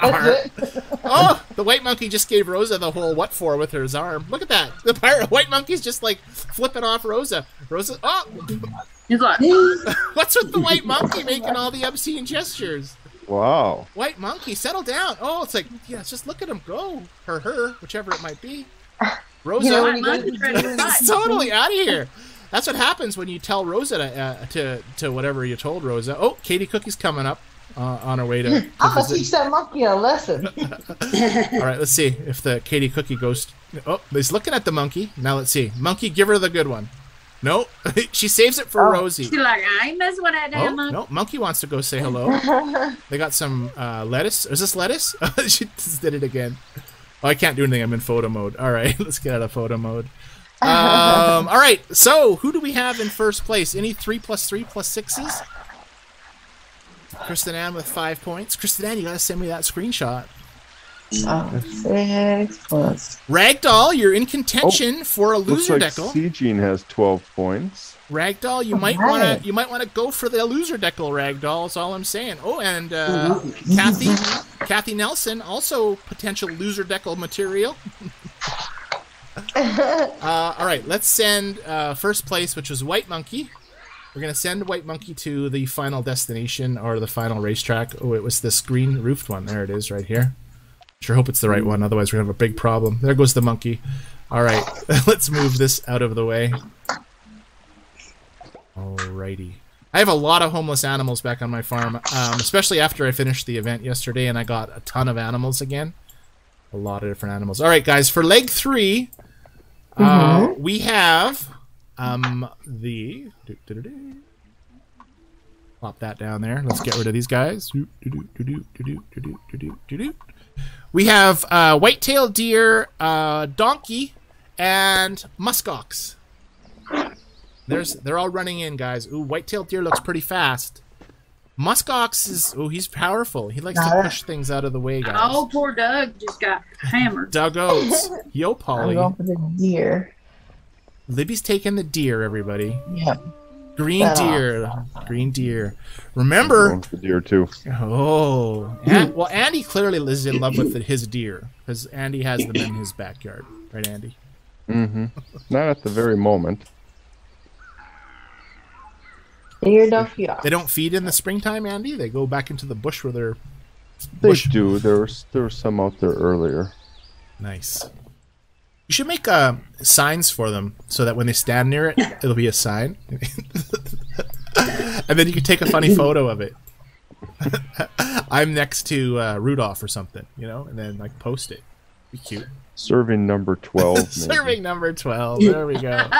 Oh, the white monkey just gave Rosa the whole what for with his arm. Look at that. The white monkey's just like flipping off Rosa. Rosa, oh. You got it. What's with the white monkey making all the obscene gestures? Wow. White monkey, settle down. Oh, it's like, yeah, just look at him go. Her, whichever it might be. Rosa, you know, that's totally out of here. That's what happens when you tell Rosa to whatever you told Rosa. Oh, Katie Cookie's coming up on her way to. I'll teach that monkey a lesson. All right, let's see if the Katie Cookie goes. Oh, he's looking at the monkey. Now let's see. Monkey, give her the good one. No, she saves it for Rosie. She's like, I miss what I did. No, monkey wants to go say hello. They got some lettuce. Is this lettuce? She just did it again. Oh, I can't do anything. I'm in photo mode. All right, let's get out of photo mode. All right, so who do we have in first place? Any 3+3+6s? Kristen Ann with 5 points. Kristen Ann, you gotta send me that screenshot. 6+. Ragdoll, you're in contention for a loser looks like deckle. C. Jean has 12 points. Ragdoll, you might wanna go for the loser deckle. Ragdoll, is all I'm saying. Oh, and Kathy Nelson, also potential loser deckle material. All right, let's send first place, which was White Monkey. We're gonna send White Monkey to the final destination or the final racetrack. Oh, it was this green roofed one. There it is, right here. Sure hope it's the right one, otherwise we're gonna have a big problem. There goes the monkey. Alright, let's move this out of the way. Alrighty. I have a lot of homeless animals back on my farm, especially after I finished the event yesterday and I got a ton of animals again. A lot of different animals. Alright guys, for leg 3, we have the... Plop that down there. Let's get rid of these guys. We have white-tailed deer, donkey, and muskox. They're all running in, guys. Ooh, white-tailed deer looks pretty fast. Muskox is he's powerful. He likes to push things out of the way, guys. Oh, poor Doug just got hammered. Doug Oates. Yo, Polly. I'm going for the deer. Libby's taking the deer, everybody. Yeah. Green deer, green deer. Remember, the deer too. Oh, well, Andy clearly lives in love with his deer because Andy has them in his backyard, right, Andy? Mm-hmm. Not at the very moment. They don't feed in the springtime, Andy. They go back into the bush where they're. They do. There were some out there earlier. Nice. You should make signs for them so that when they stand near it, it'll be a sign. And then you can take a funny photo of it. I'm next to Rudolph or something, you know, and then like post it. Be cute. Serving number 12. Maybe. Serving number 12. There we go.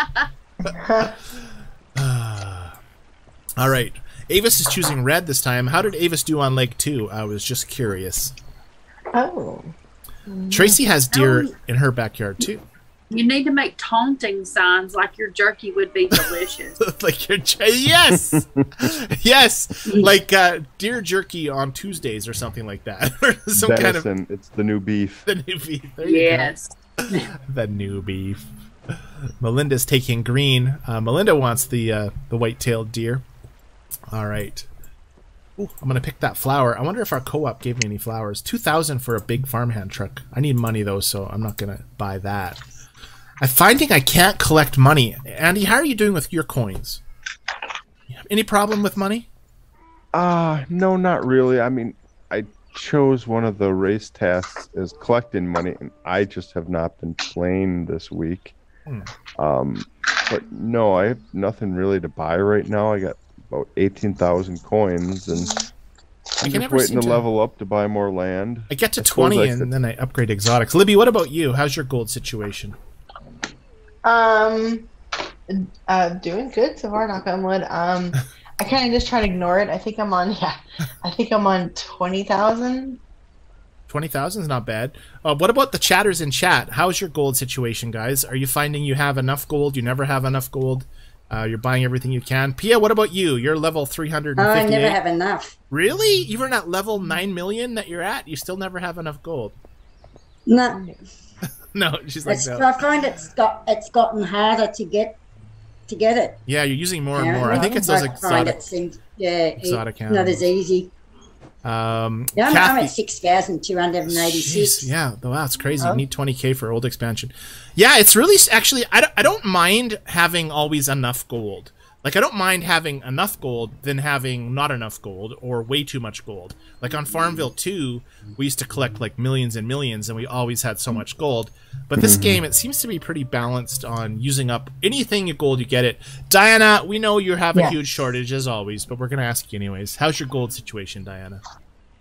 All right. Avis is choosing red this time. How did Avis do on leg 2? I was just curious. Oh. Tracy has deer in her backyard too. You need to make taunting signs like your jerky would be delicious. Like your yes, yes, like deer jerky on Tuesdays or something like that. Some kind of it's the new beef. The new beef. There you go. The new beef. Melinda's taking green. Melinda wants the white-tailed deer. All right. Ooh, I'm going to pick that flower. I wonder if our co-op gave me any flowers. $2,000 for a big farmhand truck. I need money, though, so I'm not going to buy that. I'm finding I can't collect money. Andy, how are you doing with your coins? Any problem with money? No, not really. I mean, I chose one of the race tasks as collecting money, and I just have not been playing this week. But no, I have nothing really to buy right now. I got about 18,000 coins, and I'm just waiting to level up to buy more land. I get to 20, and then I upgrade exotics. Libby, what about you? How's your gold situation? Doing good so far. Knock on wood. I kind of just try to ignore it. I think I'm on. Yeah, I think I'm on 20,000. 20,000 is not bad. What about the chatters in chat? How's your gold situation, guys? Are you finding you have enough gold? You never have enough gold. You're buying everything you can. Pia, what about you? You're level 358. Oh, I never have enough. Really? You were not level 9 million that you're at? You still never have enough gold? No. No, she's like, no. I find it's gotten harder to get it. Yeah, you're using more and more. I think it's those exotic animals. No, there's easy. Yeah, I'm at 6,286. Yeah, wow, that's crazy. You need 20k for old expansion. Yeah, it's really actually I don't mind having always enough gold. Like, I don't mind having enough gold than having not enough gold or way too much gold. Like, on Farmville 2, we used to collect, like, millions and millions, and we always had so much gold. But this game, it seems to be pretty balanced on using up anything gold you get it. Diana, we know you have a huge shortage, as always, but we're going to ask you anyways. How's your gold situation, Diana?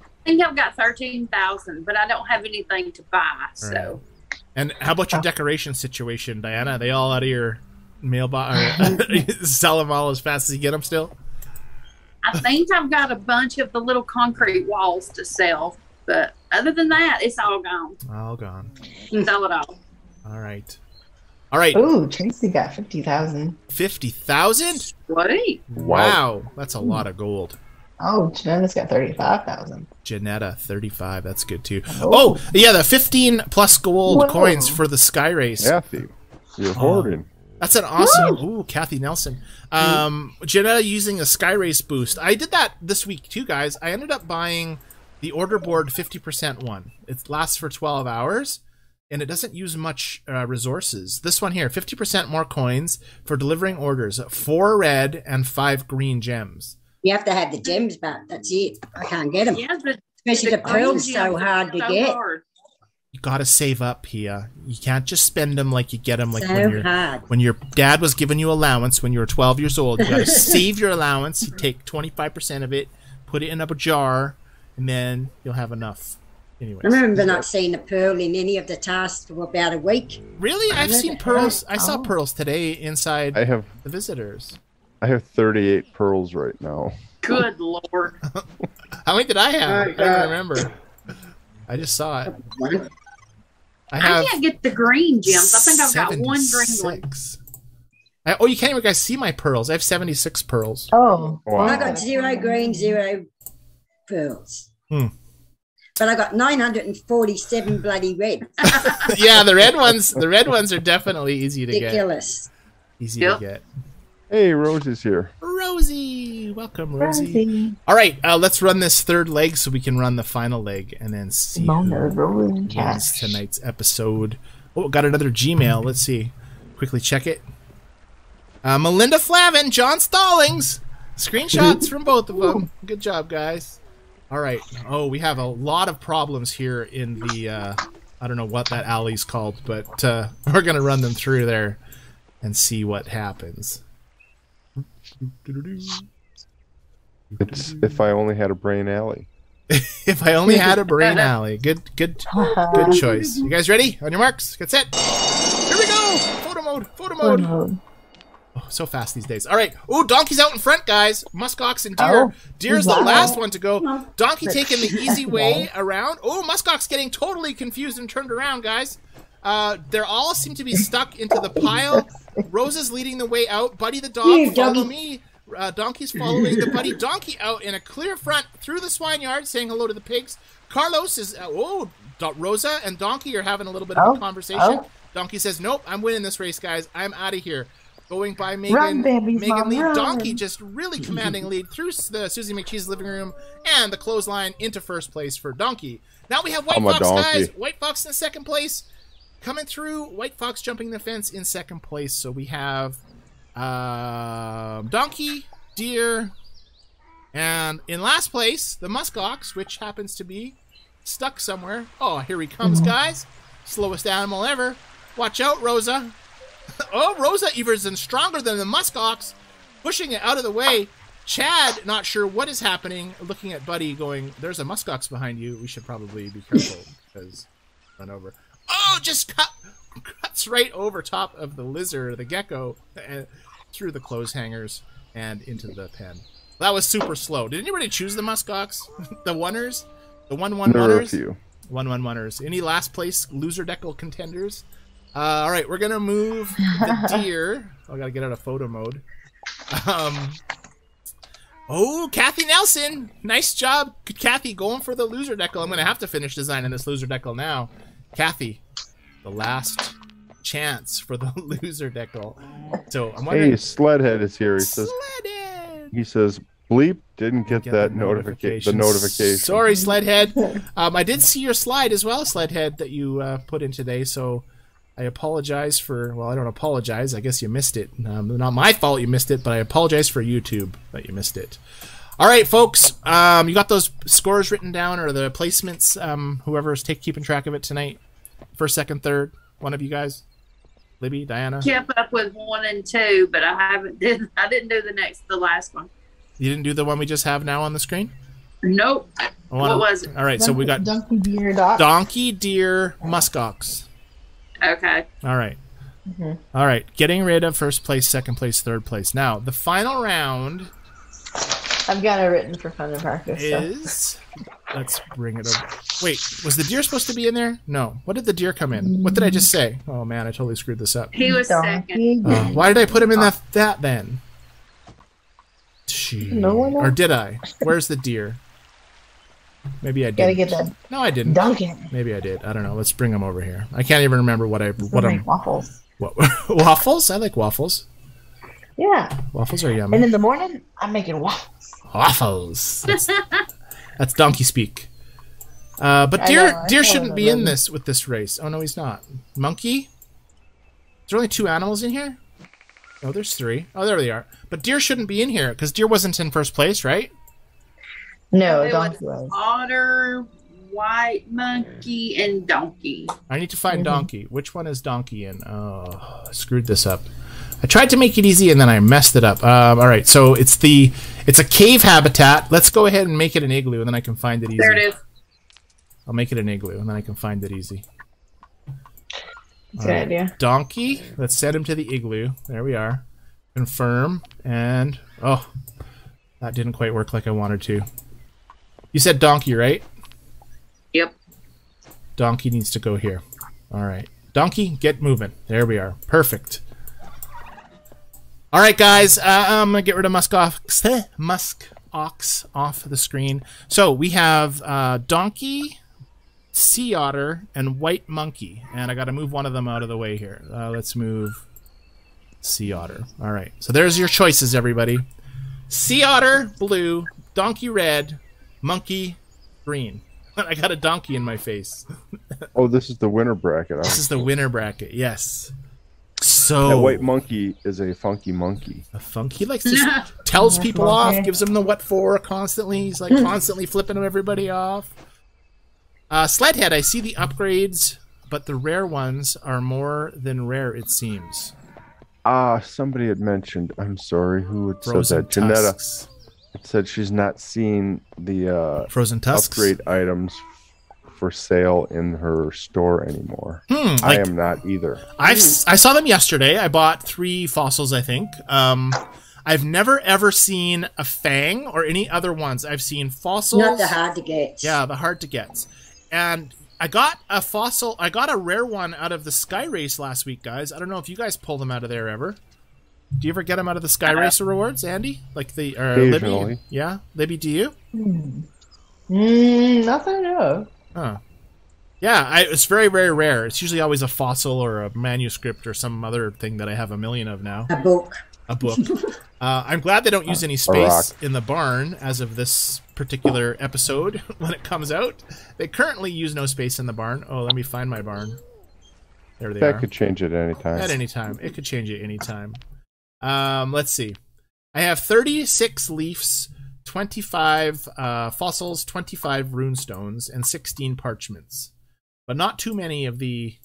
I think I've got 13,000, but I don't have anything to buy, so... Right. And how about your decoration situation, Diana? Are they all out of your... mailbox? Sell them all as fast as you get them still? I think I've got a bunch of the little concrete walls to sell, but other than that, it's all gone. All gone. Sell it all. All right. All right. Ooh, Tracy got 50,000. 50,000? Wow. That's a lot of gold. Oh, Janetta's got 35,000. Janetta, 35. That's good, too. Oh, yeah, the 15-plus gold coins for the Sky Race. Kathy, you're hoarding. That's an awesome... Ooh, Kathy Nelson. Janetta using a Sky Race boost. I did that this week, too, guys. I ended up buying the order board 50% one. It lasts for 12 hours, and it doesn't use much resources. This one here, 50% more coins for delivering orders. 4 red and 5 green gems. You have to have the gems back. That's it. I can't get them. Yeah, especially the pearls so hard to get. You gotta save up, Pia. You can't just spend them like you get them. Like so when your dad was giving you allowance when you were 12 years old, you gotta save your allowance. You take 25% of it, put it in a jar, and then you'll have enough. Anyways, I remember not seeing a pearl in any of the tasks for about a week. Really, I've seen pearls. I saw pearls today inside the visitors. I have 38 pearls right now. Good Lord! How many did I have? I don't remember. I just saw it. I can't get the green gems. I think I've got one green one. Oh, you can't even guys see my pearls. I have 76 pearls. Oh, wow. I got 0 green, 0 pearls. Hmm. But I got 947 bloody red. Yeah, the red ones. The red ones are definitely easy to get. Easy to get. Hey, Rosie's here. Rosie! Welcome, Rosie. All right, let's run this third leg so we can run the final leg and then see tonight's episode. Oh, got another Gmail. Let's see. Quickly check it. Melinda Flavin, John Stallings. Screenshots from both of them. Good job, guys. All right. Oh, we have a lot of problems here in the... I don't know what that alley's called, but we're going to run them through there and see what happens. It's if I only had a brain alley. If I only had a brain alley. Good choice. You guys ready? On your marks, get set. Here we go. Photo mode. Photo mode. Oh, so fast these days. All right. Oh, donkey's out in front, guys. Musk ox and deer. Deer's the last one to go. Donkey taking the easy way around. Oh, musk ox getting totally confused and turned around, guys. They all seem to be stuck into the pile. Rosa's leading the way out. Buddy the dog, follow me. Donkey's following the buddy donkey out in a clear front through the swine yard, saying hello to the pigs. Carlos is Rosa and Donkey are having a little bit of a conversation. Donkey says, "Nope, I'm winning this race, guys. I'm out of here." Going by Megan. Run, babies, Megan lead. Run. Donkey just really commanding lead through the Susie McChee's living room and the clothesline into first place for Donkey. Now we have White Fox, guys. White Fox in second place. Coming through, White Fox jumping the fence in second place. So we have Donkey, Deer, and in last place, the Muskox, which happens to be stuck somewhere. Oh, here he comes, guys. Slowest animal ever. Watch out, Rosa. Oh, Rosa even stronger than the Muskox, pushing it out of the way. Chad, not sure what is happening, looking at Buddy going, there's a Muskox behind you. We should probably be careful because run over. Oh, just cuts right over top of the lizard, the gecko, and through the clothes hangers and into the pen. That was super slow. Did anybody choose the muskox? The oneers? The 1-1 oneers? There were a few. 1-1 oneers. Any last place loser deckle contenders? All right, we're going to move the deer. Oh, I got to get out of photo mode. Oh, Kathy Nelson. Nice job, Kathy, going for the loser deckle. I'm going to have to finish designing this loser deckle now. Kathy, the last chance for the loser deckle. So I'm wondering. Hey, Sledhead is here. He says. Sledhead. He says, "Bleep didn't get that notification." The notification. Sorry, Sledhead. I did see your slide as well, Sledhead, that you put in today. So I apologize for, well, I don't apologize, I guess you missed it. Not my fault you missed it, but I apologize for YouTube that you missed it. All right, folks, you got those scores written down, or the placements, whoever's keeping track of it tonight? First, second, third, one of you guys? Libby, Diana? Kept up with 1 and 2, but I didn't do the last one. You didn't do the one we just have now on the screen? Nope. What was it? All right, so we got Donkey, Deer, Donkey, Deer, Muskox. Okay. All right. Mm-hmm. All right, getting rid of first place, second place, third place. Now, the final round... I've got it written for fun and practice. Is let's bring it over. Wait, was the deer supposed to be in there? No. What did the deer come in? What did I just say? Oh man, I totally screwed this up. He was second. Oh, why did I put him in that then? Jeez. No one else? Or did I? Where's the deer? Maybe I did. Gotta get that. No, I didn't. Duncan. Maybe I did. I don't know. Let's bring him over here. I can't even remember what I waffles. What waffles? I like waffles. Yeah. Waffles are yummy. And in the morning, I'm making waffles. Waffles. That's donkey speak. But deer shouldn't be in this with this race. Oh no, he's not. Monkey. There's only 2 animals in here. Oh, there's 3. Oh, there they are. But deer shouldn't be in here because deer wasn't in first place, right? No, donkey was. Otter, white monkey, and donkey. I need to find donkey. Which one is donkey in? Oh, I screwed this up. I tried to make it easy and then I messed it up. All right, so it's a cave habitat. Let's go ahead and make it an igloo and then I can find it easy. There it is. I'll make it an igloo and then I can find it easy. That's a good idea. Donkey. Let's set him to the igloo. There we are. Confirm. And oh, that didn't quite work like I wanted to. You said donkey, right? Yep. Donkey needs to go here. All right. Donkey, get moving. There we are. Perfect. All right, guys, I'm going to get rid of Muskox off the screen. So we have Donkey, Sea Otter, and White Monkey. And I got to move one of them out of the way here. Let's move Sea Otter. All right, so there's your choices, everybody. Sea Otter, blue, Donkey, red, Monkey, green. I got a donkey in my face. Oh, this is the winner bracket. This is the winner bracket, yes. So, that white monkey is a funky monkey. A funky, he likes to tells people off, gives them the what for constantly. He's like constantly flipping everybody off. Sledhead, I see the upgrades, but the rare ones are more than rare, it seems. Somebody had mentioned. I'm sorry, who had said that? Janetta said she's not seeing the frozen tusks upgrade items for sale in her store anymore. I am not either. I saw them yesterday. I bought 3 fossils, I think. I've never ever seen a fang or any other ones. I've seen fossils. Not the hard to get. Yeah, the hard to get. And I got a fossil. I got a rare one out of the Sky Race last week, guys. I don't know if you guys pull them out of there ever. Do you ever get them out of the Sky Racer rewards, Andy? Like the Libby? Yeah, Libby. Do you? Nothing. No. Huh. Yeah, it's very, very rare. It's usually always a fossil or a manuscript or some other thing that I have a million of now. A book. A book. I'm glad they don't use any space in the barn as of this particular episode when it comes out. They currently use no space in the barn. Oh, let me find my barn. There they are. That could change it any time. At any time. It could change it any time. Let's see. I have 36 leaves. 25 fossils, 25 runestones, and 16 parchments, but not too many of the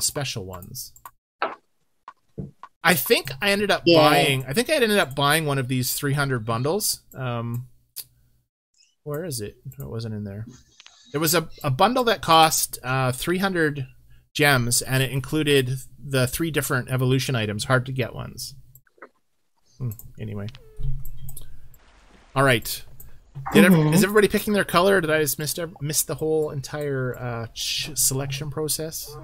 special ones. I think I ended up buying. I think I ended up buying one of these 300 bundles. Where is it? It wasn't in there. There was a bundle that cost 300 gems, and it included the 3 different evolution items, hard to get ones. Anyway. All right. Is everybody picking their color? Or did I just miss the whole entire selection process?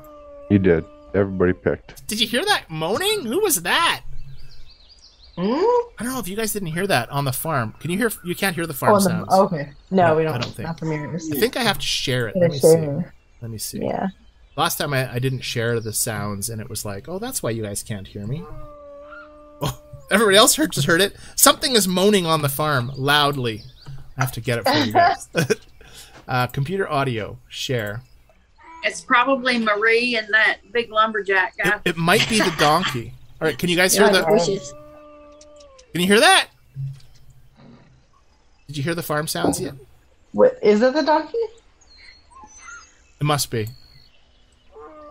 You did. Everybody picked. Did you hear that moaning? Who was that? I don't know if you guys didn't hear that on the farm. Can you hear? You can't hear the farm sounds. Okay. No, we don't. I don't think. Not from yours. I think I have to share it. Let me see. Let me see. Yeah. Last time I didn't share the sounds, and it was like, oh, that's why you guys can't hear me. Oh. Everybody else just heard it. Something is moaning on the farm loudly. I have to get it for you guys. Computer audio. Share. It's probably Marie and that big lumberjack guy. It might be the donkey. All right, can you guys hear that? Can you hear that? Did you hear the farm sounds yet? What, is it the donkey? It must be.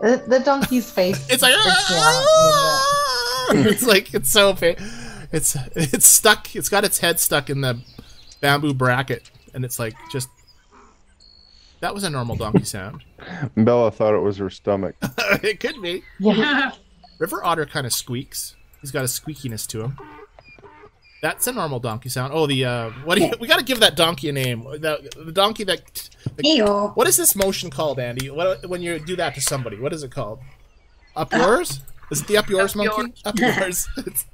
The donkey's face. It's like, it's like, it's so it's stuck. It's got its head stuck in the bamboo bracket, and it's like just. That was a normal donkey sound. Bella thought it was her stomach. It could be. Yeah. River Otter kind of squeaks. He's got a squeakiness to him. That's a normal donkey sound. Oh, the what? Do you, we got to give that donkey a name. The donkey that. The, what is this motion called, Andy? What, when you do that to somebody, what is it called? Up yours? Is it the up yours monkey? Up yours. It's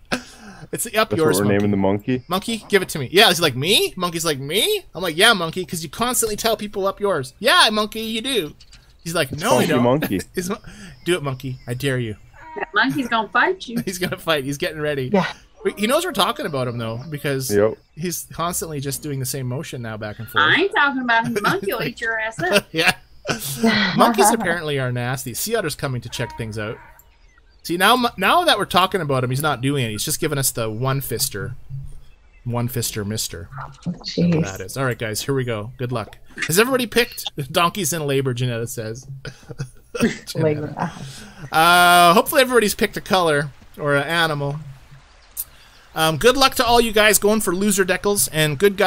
the up That's yours. What we're naming the monkey. Monkey, give it to me. Yeah, it's like me. Monkey's like me. I'm like, yeah, monkey, because you constantly tell people up yours. Yeah, monkey, you do. He's like, no, I don't. Monkey. Do it, monkey. I dare you. That monkey's gonna fight you. He's gonna fight. He's getting ready. Yeah. He knows we're talking about him though, because he's constantly just doing the same motion now back and forth. I ain't talking about him. Monkey will eat your ass up. Yeah. Monkeys apparently are nasty. Sea Otter's coming to check things out. See, now that we're talking about him, he's not doing it. He's just giving us the one-fister mister. Jeez. That is. All right, guys, here we go. Good luck. Has everybody picked? Donkeys in labor, Janetta says. Janetta. Hopefully everybody's picked a color or an animal. Good luck to all you guys going for loser decals, and good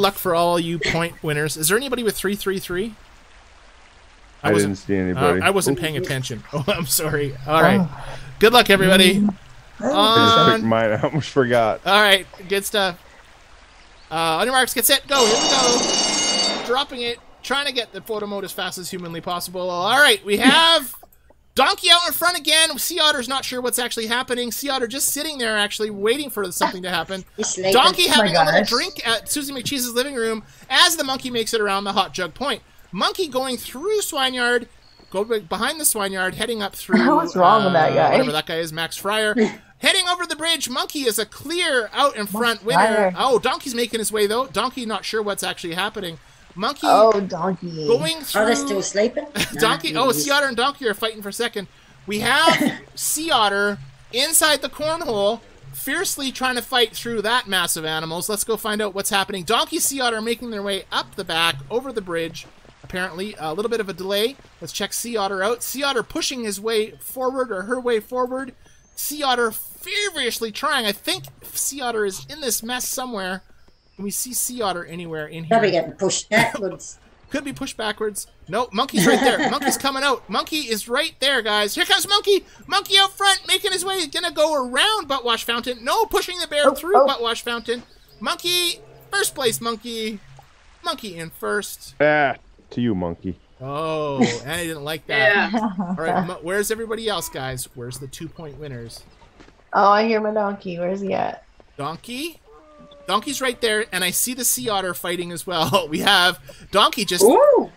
luck for all you point winners. Is there anybody with 333? I didn't see anybody. I wasn't paying attention. Oh, I'm sorry. All right. Good luck, everybody. I just picked mine. I almost forgot. All right. Good stuff. On your marks, get set, go. Here we go. Dropping it. Trying to get the photo mode as fast as humanly possible. All right. We have donkey out in front again. Sea Otter's not sure what's actually happening. Sea Otter just sitting there actually waiting for something to happen. Donkey having a little drink at Susie McCheese's living room as the monkey makes it around the hot jug point. Monkey going through Swineyard, go behind the Swineyard, heading up through. What's wrong with that guy? Whatever that guy is, Max Fryer. Heading over the bridge, Monkey is a clear out in front winner. Oh, Donkey's making his way though. Donkey not sure what's actually happening. Monkey. Oh, Donkey. Going through. Are they still sleeping? Donkey. Oh, Sea Otter and Donkey are fighting for second. We have Sea Otter inside the cornhole, fiercely trying to fight through that massive animals. Let's go find out what's happening. Donkey, Sea Otter making their way up the back over the bridge. Apparently, a little bit of a delay. Let's check Sea Otter out. Sea Otter pushing his way forward, or her way forward. Sea Otter feverishly trying. I think Sea Otter is in this mess somewhere. Can we see Sea Otter anywhere in here? Probably getting pushed backwards. Could be pushed backwards. No, Monkey's right there. Monkey's coming out. Monkey is right there, guys. Here comes Monkey. Monkey out front, making his way. He's going to go around Buttwash Fountain. No, pushing the bear through Buttwash Fountain. Monkey, first place, Monkey. Monkey in first. Ah. To you, Monkey. Oh, Annie didn't like that. Yeah. All right, where's everybody else, guys? Where's the 2 point winners? Oh, I hear my donkey. Where's he at? Donkey? Donkey's right there, and I see the Sea Otter fighting as well. We have Donkey just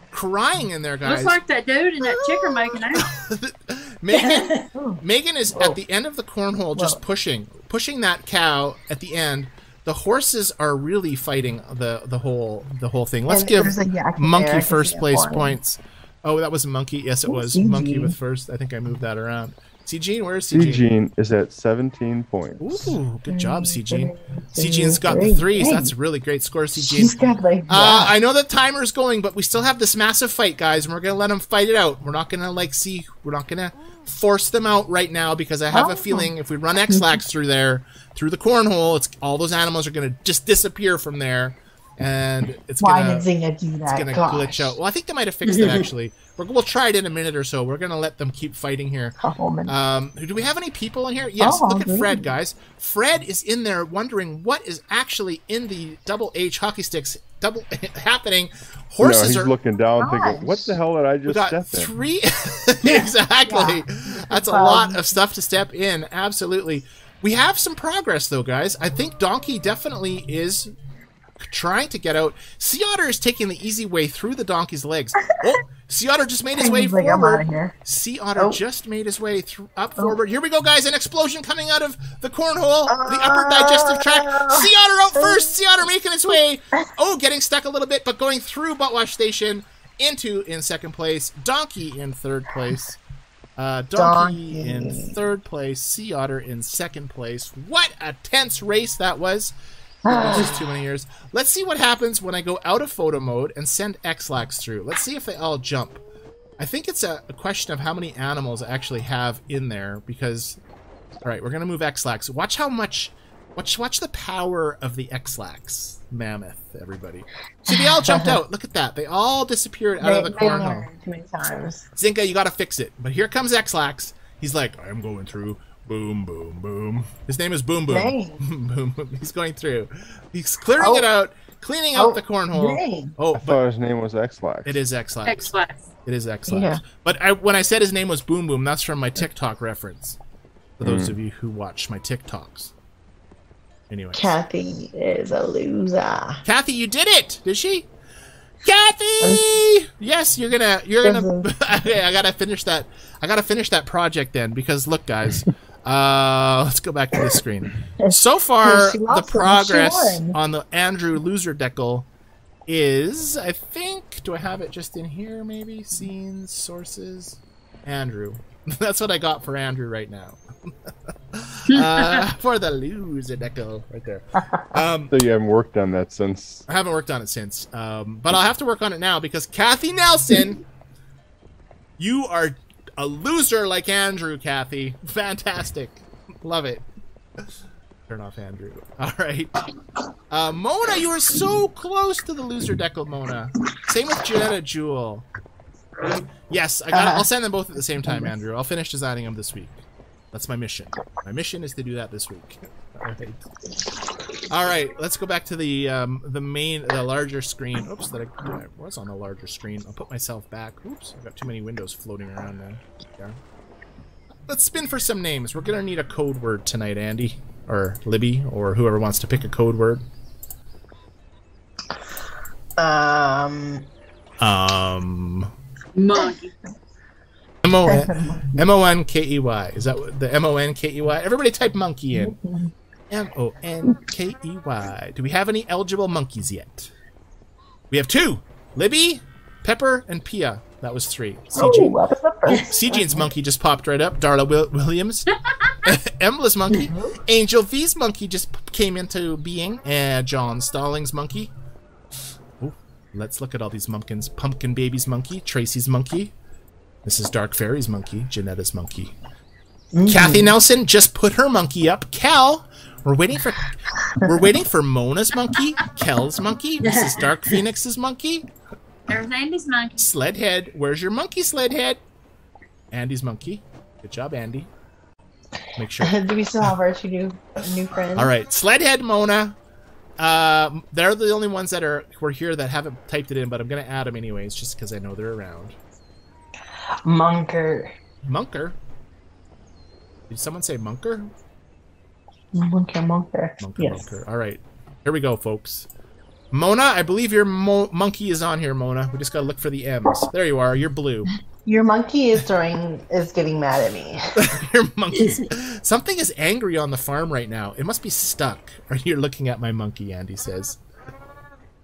crying in there, guys. Looks like that dude and that chicker making out. Megan is at the end of the cornhole just pushing that cow at the end. The horses are really fighting the whole thing. Let's give Monkey first place points. Oh, that was Monkey. Yes, it was Monkey with first. I think I moved that around. C. Jean, where's C. Jean? C. Jean is at 17 points. Ooh, good job, C. Jean. C. Jean's got the threes. That's a really great score, C. Jean. I know the timer's going, but we still have this massive fight, guys, and we're gonna let them fight it out. We're not gonna we're not gonna force them out right now because I have a feeling if we run X-lax through the cornhole, it's all those animals are gonna just disappear from there, and it's gonna glitch out. Well, I think they might have fixed it actually. We'll try it in a minute or so. We're gonna let them keep fighting here. Do we have any people in here? Yes. Look at Fred, guys. Fred is in there wondering what is actually in the double H hockey sticks happening. Horses he's looking down, thinking, "What the hell did I just step in?" Three, exactly. Yeah. That's a lot of stuff to step in. Absolutely. We have some progress though, guys. I think Donkey definitely is trying to get out. Sea Otter is taking the easy way through the donkey's legs. Oh, Sea Otter just made his way forward. Sea Otter just made his way up forward. Here we go, guys. An explosion coming out of the cornhole, the upper digestive tract. Sea Otter out first. Sea Otter making its way. Oh, getting stuck a little bit, but going through Buttwash Station. Into in second place, Donkey in third place, Sea Otter in second place. What a tense race that was. Just too many years. Let's see what happens when I go out of photo mode and send X-lax through. Let's see if they all jump. I think it's a question of how many animals I actually have in there because... Alright, we're going to move X-lax. Watch how much... Watch the power of the X-lax mammoth, everybody. So they all jumped out. Look at that. They all disappeared out of the cornhole. Too many times. Zynga, you got to fix it. But here comes X-lax. He's like, I'm going through. Boom, boom, boom. His name is Boom Boom. Boom, boom. He's going through. He's clearing it out, cleaning out the cornhole. Dang. Oh, I thought his name was X-lax. It is X-lax. X-lax. It is X-lax. Yeah. But when I said his name was Boom Boom, that's from my TikTok reference. For those of you who watch my TikToks. Anyway. Kathy is a loser. Kathy, you did it! Did she? Kathy! Yes, you're gonna okay, I gotta finish that project then because look guys, let's go back to the screen. So far the progress on the Andrew loser decal is I think do I have it just in here maybe? Scenes, sources, Andrew. That's what I got for Andrew right now. For the loser decal right there. So you haven't worked on that since. I haven't worked on it since. But I'll have to work on it now because Kathy Nelson, you are a loser like Andrew, Kathy. Fantastic. Love it. Turn off Andrew. All right. Mona, you are so close to the loser decal, Mona. Same with Janetta Jewel. Yes, I'll send them both at the same time, Andrew. I'll finish designing them this week. That's my mission. My mission is to do that this week. All right, let's go back to the larger screen. Oops, I was on the larger screen. I'll put myself back. Oops, I've got too many windows floating around now. Yeah. Let's spin for some names. We're gonna need a code word tonight, Andy or Libby or whoever wants to pick a code word. Monkey. M-O-N-K-E-Y. Is that the M-O-N-K-E-Y? Everybody type monkey in. M-O-N-K-E-Y. Do we have any eligible monkeys yet? We have two. Libby, Pepper, and Pia. That was three. C. Jean. Oh, C. Jean's monkey just popped right up. Darla Williams. Emla's monkey. Angel V's monkey just came into being. And John Stallings' monkey. Ooh, let's look at all these pumpkins. Pumpkin Baby's monkey. Tracy's monkey. Mrs. Dark Fairy's monkey, Janetta's monkey. Kathy Nelson just put her monkey up. Kel, we're waiting for Mona's monkey, Kel's monkey, Mrs. Dark Phoenix's monkey. There's Andy's monkey. Sledhead, where's your monkey, Sledhead? Andy's monkey. Good job, Andy. Make sure. Do we still have our two new friends? All right, Sledhead, Mona. They're the only ones that were here that haven't typed it in, but I'm gonna add them anyways, just because I know they're around. Monker. Monker? Did someone say monker? Monker. Monker, yes. Monker. All right. Here we go, folks. Mona, I believe your monkey is on here, Mona. We just got to look for the M's. There you are. You're blue. Your monkey is getting mad at me. Your monkey. Something is angry on the farm right now. It must be stuck. Or you're looking at my monkey, Andy says.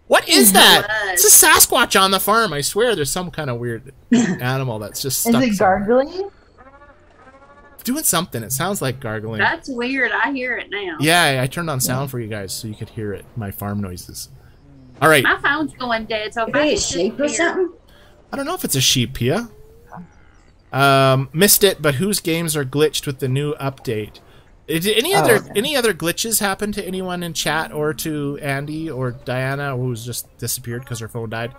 What is that? It's a Sasquatch on the farm. I swear there's some kind of weird animal that's just stuck. Is it gargling? Doing something. It sounds like gargling. That's weird. I hear it now. Yeah, I turned on sound for you guys so you could hear it. My farm noises. All right. My phone's going dead. So is it a sheep or something? I don't know if it's a sheep, Pia. Missed it, but whose games are glitched with the new update? Did any other glitches happen to anyone in chat or to Andy or Diana, who's just disappeared because her phone died?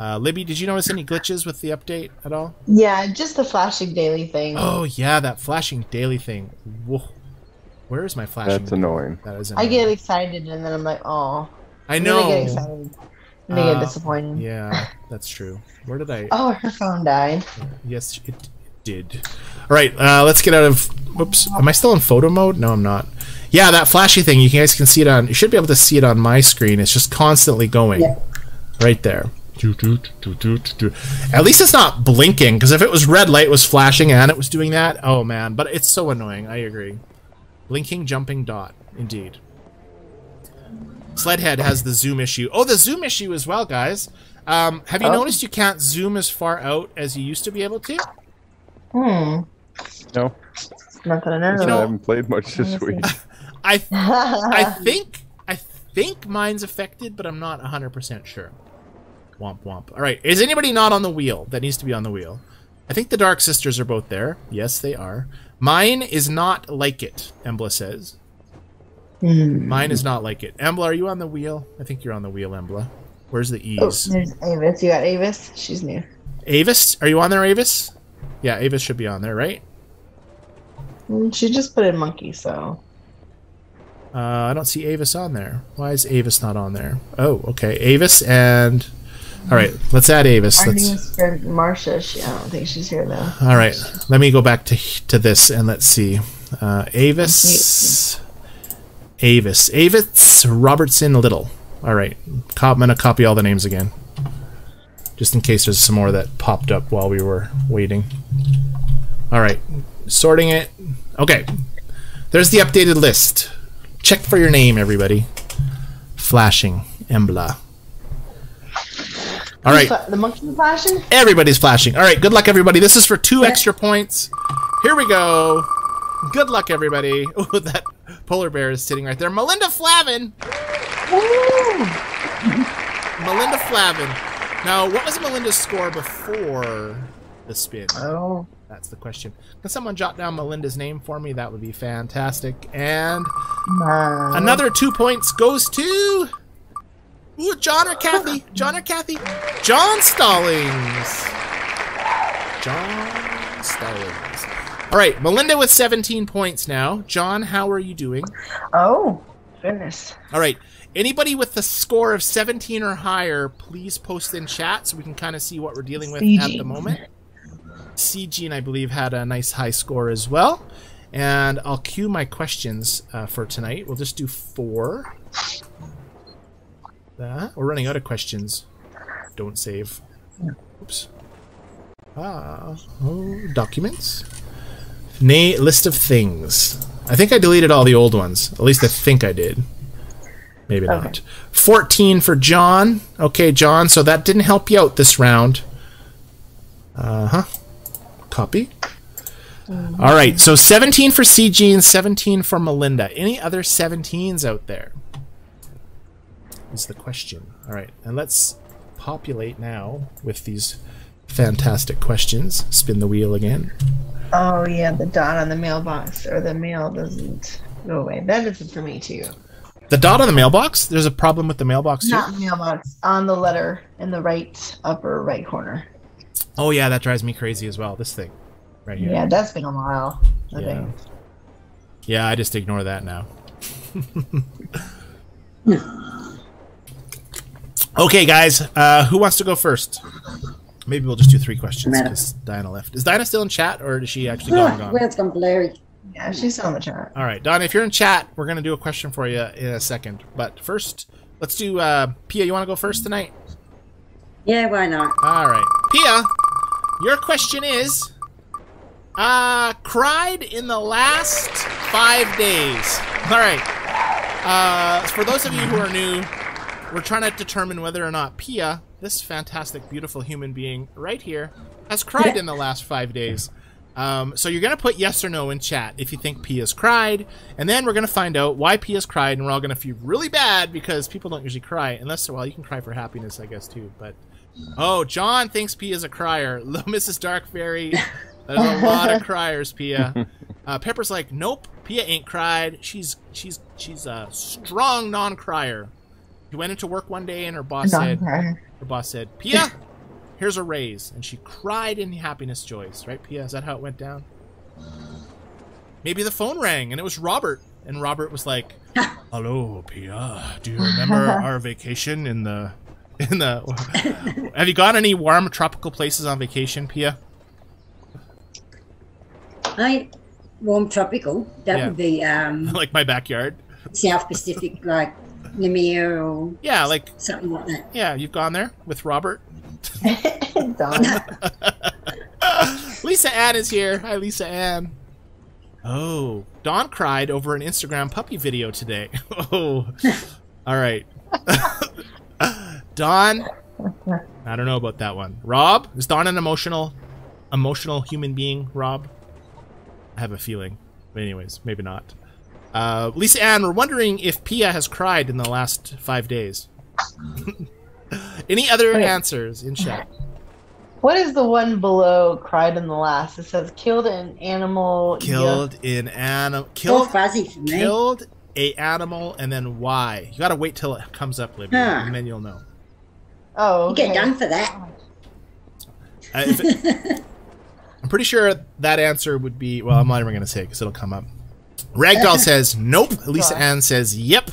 Libby, did you notice any glitches with the update at all? Yeah, just the flashing daily thing. Oh yeah, that flashing daily thing. Whoa. Where is my flashing? That's annoying. That is annoying. I get excited and then I'm like, oh. I know. I get excited. And I get disappointed. Yeah, that's true. Where did I? Oh, her phone died. Yes, it did. All right, let's get out of. Oops, am I still in photo mode? No, I'm not. Yeah, that flashy thing. You guys can see it on. You should be able to see it on my screen. It's just constantly going. Yeah. Right there. At least it's not blinking, because if it was red light was flashing and it was doing that, oh man. But it's so annoying. I agree. Blinking jumping dot, indeed. Sledhead has the zoom issue. Oh, the zoom issue as well, guys. Have you noticed you can't zoom as far out as you used to be able to? Hmm. No. Not that I know. You know, I haven't played much this week. I think mine's affected, but I'm not 100% sure. Womp womp. All right. Is anybody not on the wheel that needs to be on the wheel? I think the Dark Sisters are both there. Yes, they are. Mine is not like it, Embla says. Mm. Mine is not like it. Embla, are you on the wheel? I think you're on the wheel, Embla. Where's the E's? Oh, there's Avis. You got Avis? She's new. Avis? Are you on there, Avis? Yeah, Avis should be on there, right? She just put in monkey, so... I don't see Avis on there. Why is Avis not on there? Oh, okay. Avis and... All right, let's add Avis. Our newest friend, Marcia. I don't think she's here, though. All right, let me go back to this, and let's see. Avis... Avis. Avis Robertson Little. All right. I'm going to copy all the names again. Just in case there's some more that popped up while we were waiting. All right. Sorting it. Okay. There's the updated list. Check for your name, everybody. Flashing. Embla. All right. The monkey's flashing? Everybody's flashing. All right. Good luck, everybody. This is for 2 extra points. Here we go. Good luck, everybody. Oh, that polar bear is sitting right there. Melinda Flavin. Woo! Melinda Flavin. Now, what was Melinda's score before the spin? Oh. That's the question. Can someone jot down Melinda's name for me? That would be fantastic. And another 2 points goes to... Ooh, John or Kathy? John or Kathy? John Stallings. John Stallings. All right, Melinda with 17 points now. John, how are you doing? Oh, goodness. All right. Anybody with a score of 17 or higher, please post in chat so we can kind of see what we're dealing with at the moment. C. Jean, I believe, had a nice high score as well. And I'll cue my questions for tonight. We'll just do 4. We're running out of questions. Don't save. Oops. Documents. List of things. I think I deleted all the old ones. At least I think I did. Maybe not. 14 for John. Okay, John, so that didn't help you out this round. Copy. All right, so 17 for C. Jean, 17 for Melinda. Any other 17s out there? Is the question. All right, and let's populate now with these fantastic questions. Spin the wheel again. Oh, yeah, the dot on the mailbox or the mail doesn't go away. That isn't for me, too. The dot on the mailbox? There's a problem with the mailbox, too? Not mailbox. On the letter in the right upper right corner. Oh, yeah, that drives me crazy as well. This thing right here. Yeah, that's been a while. Yeah, I just ignore that now. Okay, guys. Who wants to go first? Maybe we'll just do 3 questions because Diana left. Is Diana still in chat, or is she actually gone? Where's gone, Larry? Yeah, she's still in the chat. All right, Donna, if you're in chat, we're going to do a question for you in a second. But first, let's do Pia. You want to go first tonight? Yeah, why not? All right. Pia, your question is, cried in the last 5 days. All right. For those of you who are new, we're trying to determine whether or not Pia, this fantastic, beautiful human being right here, has cried in the last 5 days. So you're going to put yes or no in chat if you think Pia's cried. And then we're going to find out why Pia's cried, and we're all going to feel really bad because people don't usually cry. Unless, well, you can cry for happiness, I guess, too. But oh, John thinks Pia's a crier. Mrs. Dark Fairy, there's a lot of criers, Pia. Pepper's like, nope, Pia ain't cried. She's a strong non-crier. She went into work one day and her boss said, Pia, here's a raise, and she cried in happiness joys. Right, Pia? Is that how it went down? Maybe the phone rang, and it was Robert. And Robert was like, hello, Pia. Do you remember our vacation in the... Have you gone any warm tropical places on vacation, Pia? Warm tropical? That would be... like my backyard? South Pacific, like Namir or... Yeah, like... Something like that. Yeah, you've gone there with Robert? Lisa Ann is here. Hi, Lisa Ann. Oh, Don cried over an Instagram puppy video today. Oh, all right. Don, I don't know about that one. Rob? Is Don an emotional human being, Rob? I have a feeling. But anyways, maybe not. Lisa Ann, we're wondering if Pia has cried in the last 5 days. Any other answers in chat? What is the one below cried in the last? It says killed an animal. Killed an animal. Killed, killed a animal, and then why? You gotta wait till it comes up, Libby, and then you'll know. Oh, okay. You get done for that. I'm pretty sure that answer would be, well, I'm not even gonna say it because it'll come up. Ragdoll says nope. Lisa Ann says yep.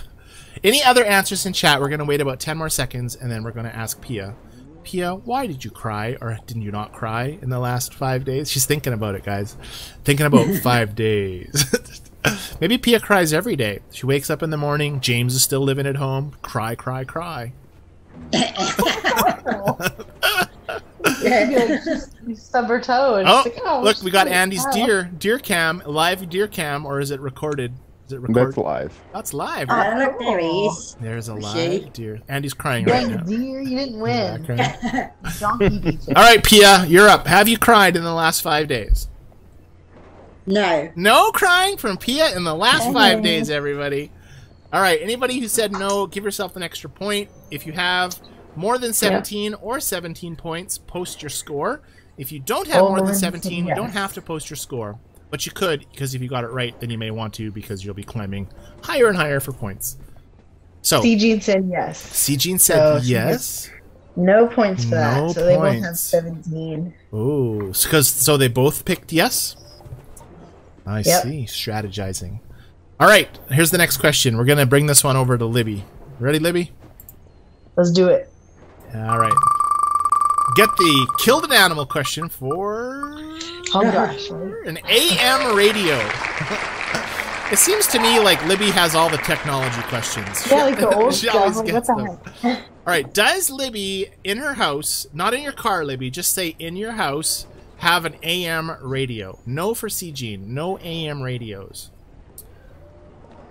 Any other answers in chat? We're gonna wait about 10 more seconds, and then we're gonna ask Pia. Pia, why did you cry, or didn't you not cry in the last 5 days? She's thinking about it, guys. Thinking about 5 days. Maybe Pia cries every day. She wakes up in the morning. James is still living at home. Cry, cry, cry. You stub her toe. And oh, like, oh, look, we got Andy's deer cam, live deer cam, or is it recorded? Is it recorded? That's live. That's live. Right? Oh, look, there he is. There's a live deer. Andy's crying right now. Deer, you didn't win. Yeah, donkey beats it. All right, Pia, you're up. Have you cried in the last 5 days? No. No crying from Pia in the last 5 days, everybody. All right, anybody who said no, give yourself an extra point. If you have more than 17 or 17 points, post your score. If you don't have more than 17, you don't have to post your score. But you could, because if you got it right, then you may want to, because you'll be climbing higher and higher for points. So C. Jean said yes. C. Jean said yes. No points for that, so they both have 17. Ooh, so they both picked yes? I see. Strategizing. All right, here's the next question. We're going to bring this one over to Libby. Ready, Libby? Let's do it. All right. Get the killed an animal question for an AM radio. It seems to me like Libby has all the technology questions. Yeah, like the old stuff. All right. Does Libby in her house, not in your car, Libby, just say in your house, have an AM radio? No for C. Jean. No AM radios.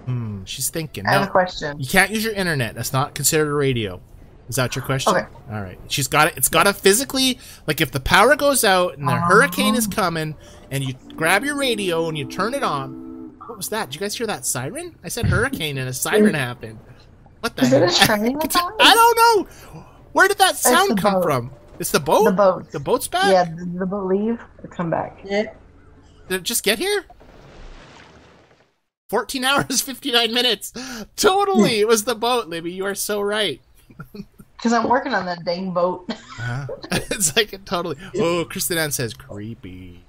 Hmm, she's thinking. I have a question. You can't use your internet. That's not considered a radio. Is that your question? Okay. All right. She's got it. It's got to physically, like, if the power goes out and the hurricane is coming, and you grab your radio and you turn it on. What was that? Did you guys hear that siren? I said hurricane and a siren happened. What the heck? I don't know. Where did that sound come from? It's the boat. The boat. The boat's back. Yeah. Did the boat leave or come back? Yeah. Did it just get here? 14 hours, 59 minutes. Totally. It was the boat, Libby. You are so right. Because I'm working on that dang boat. It's like totally. Oh, Kristen Ann says creepy.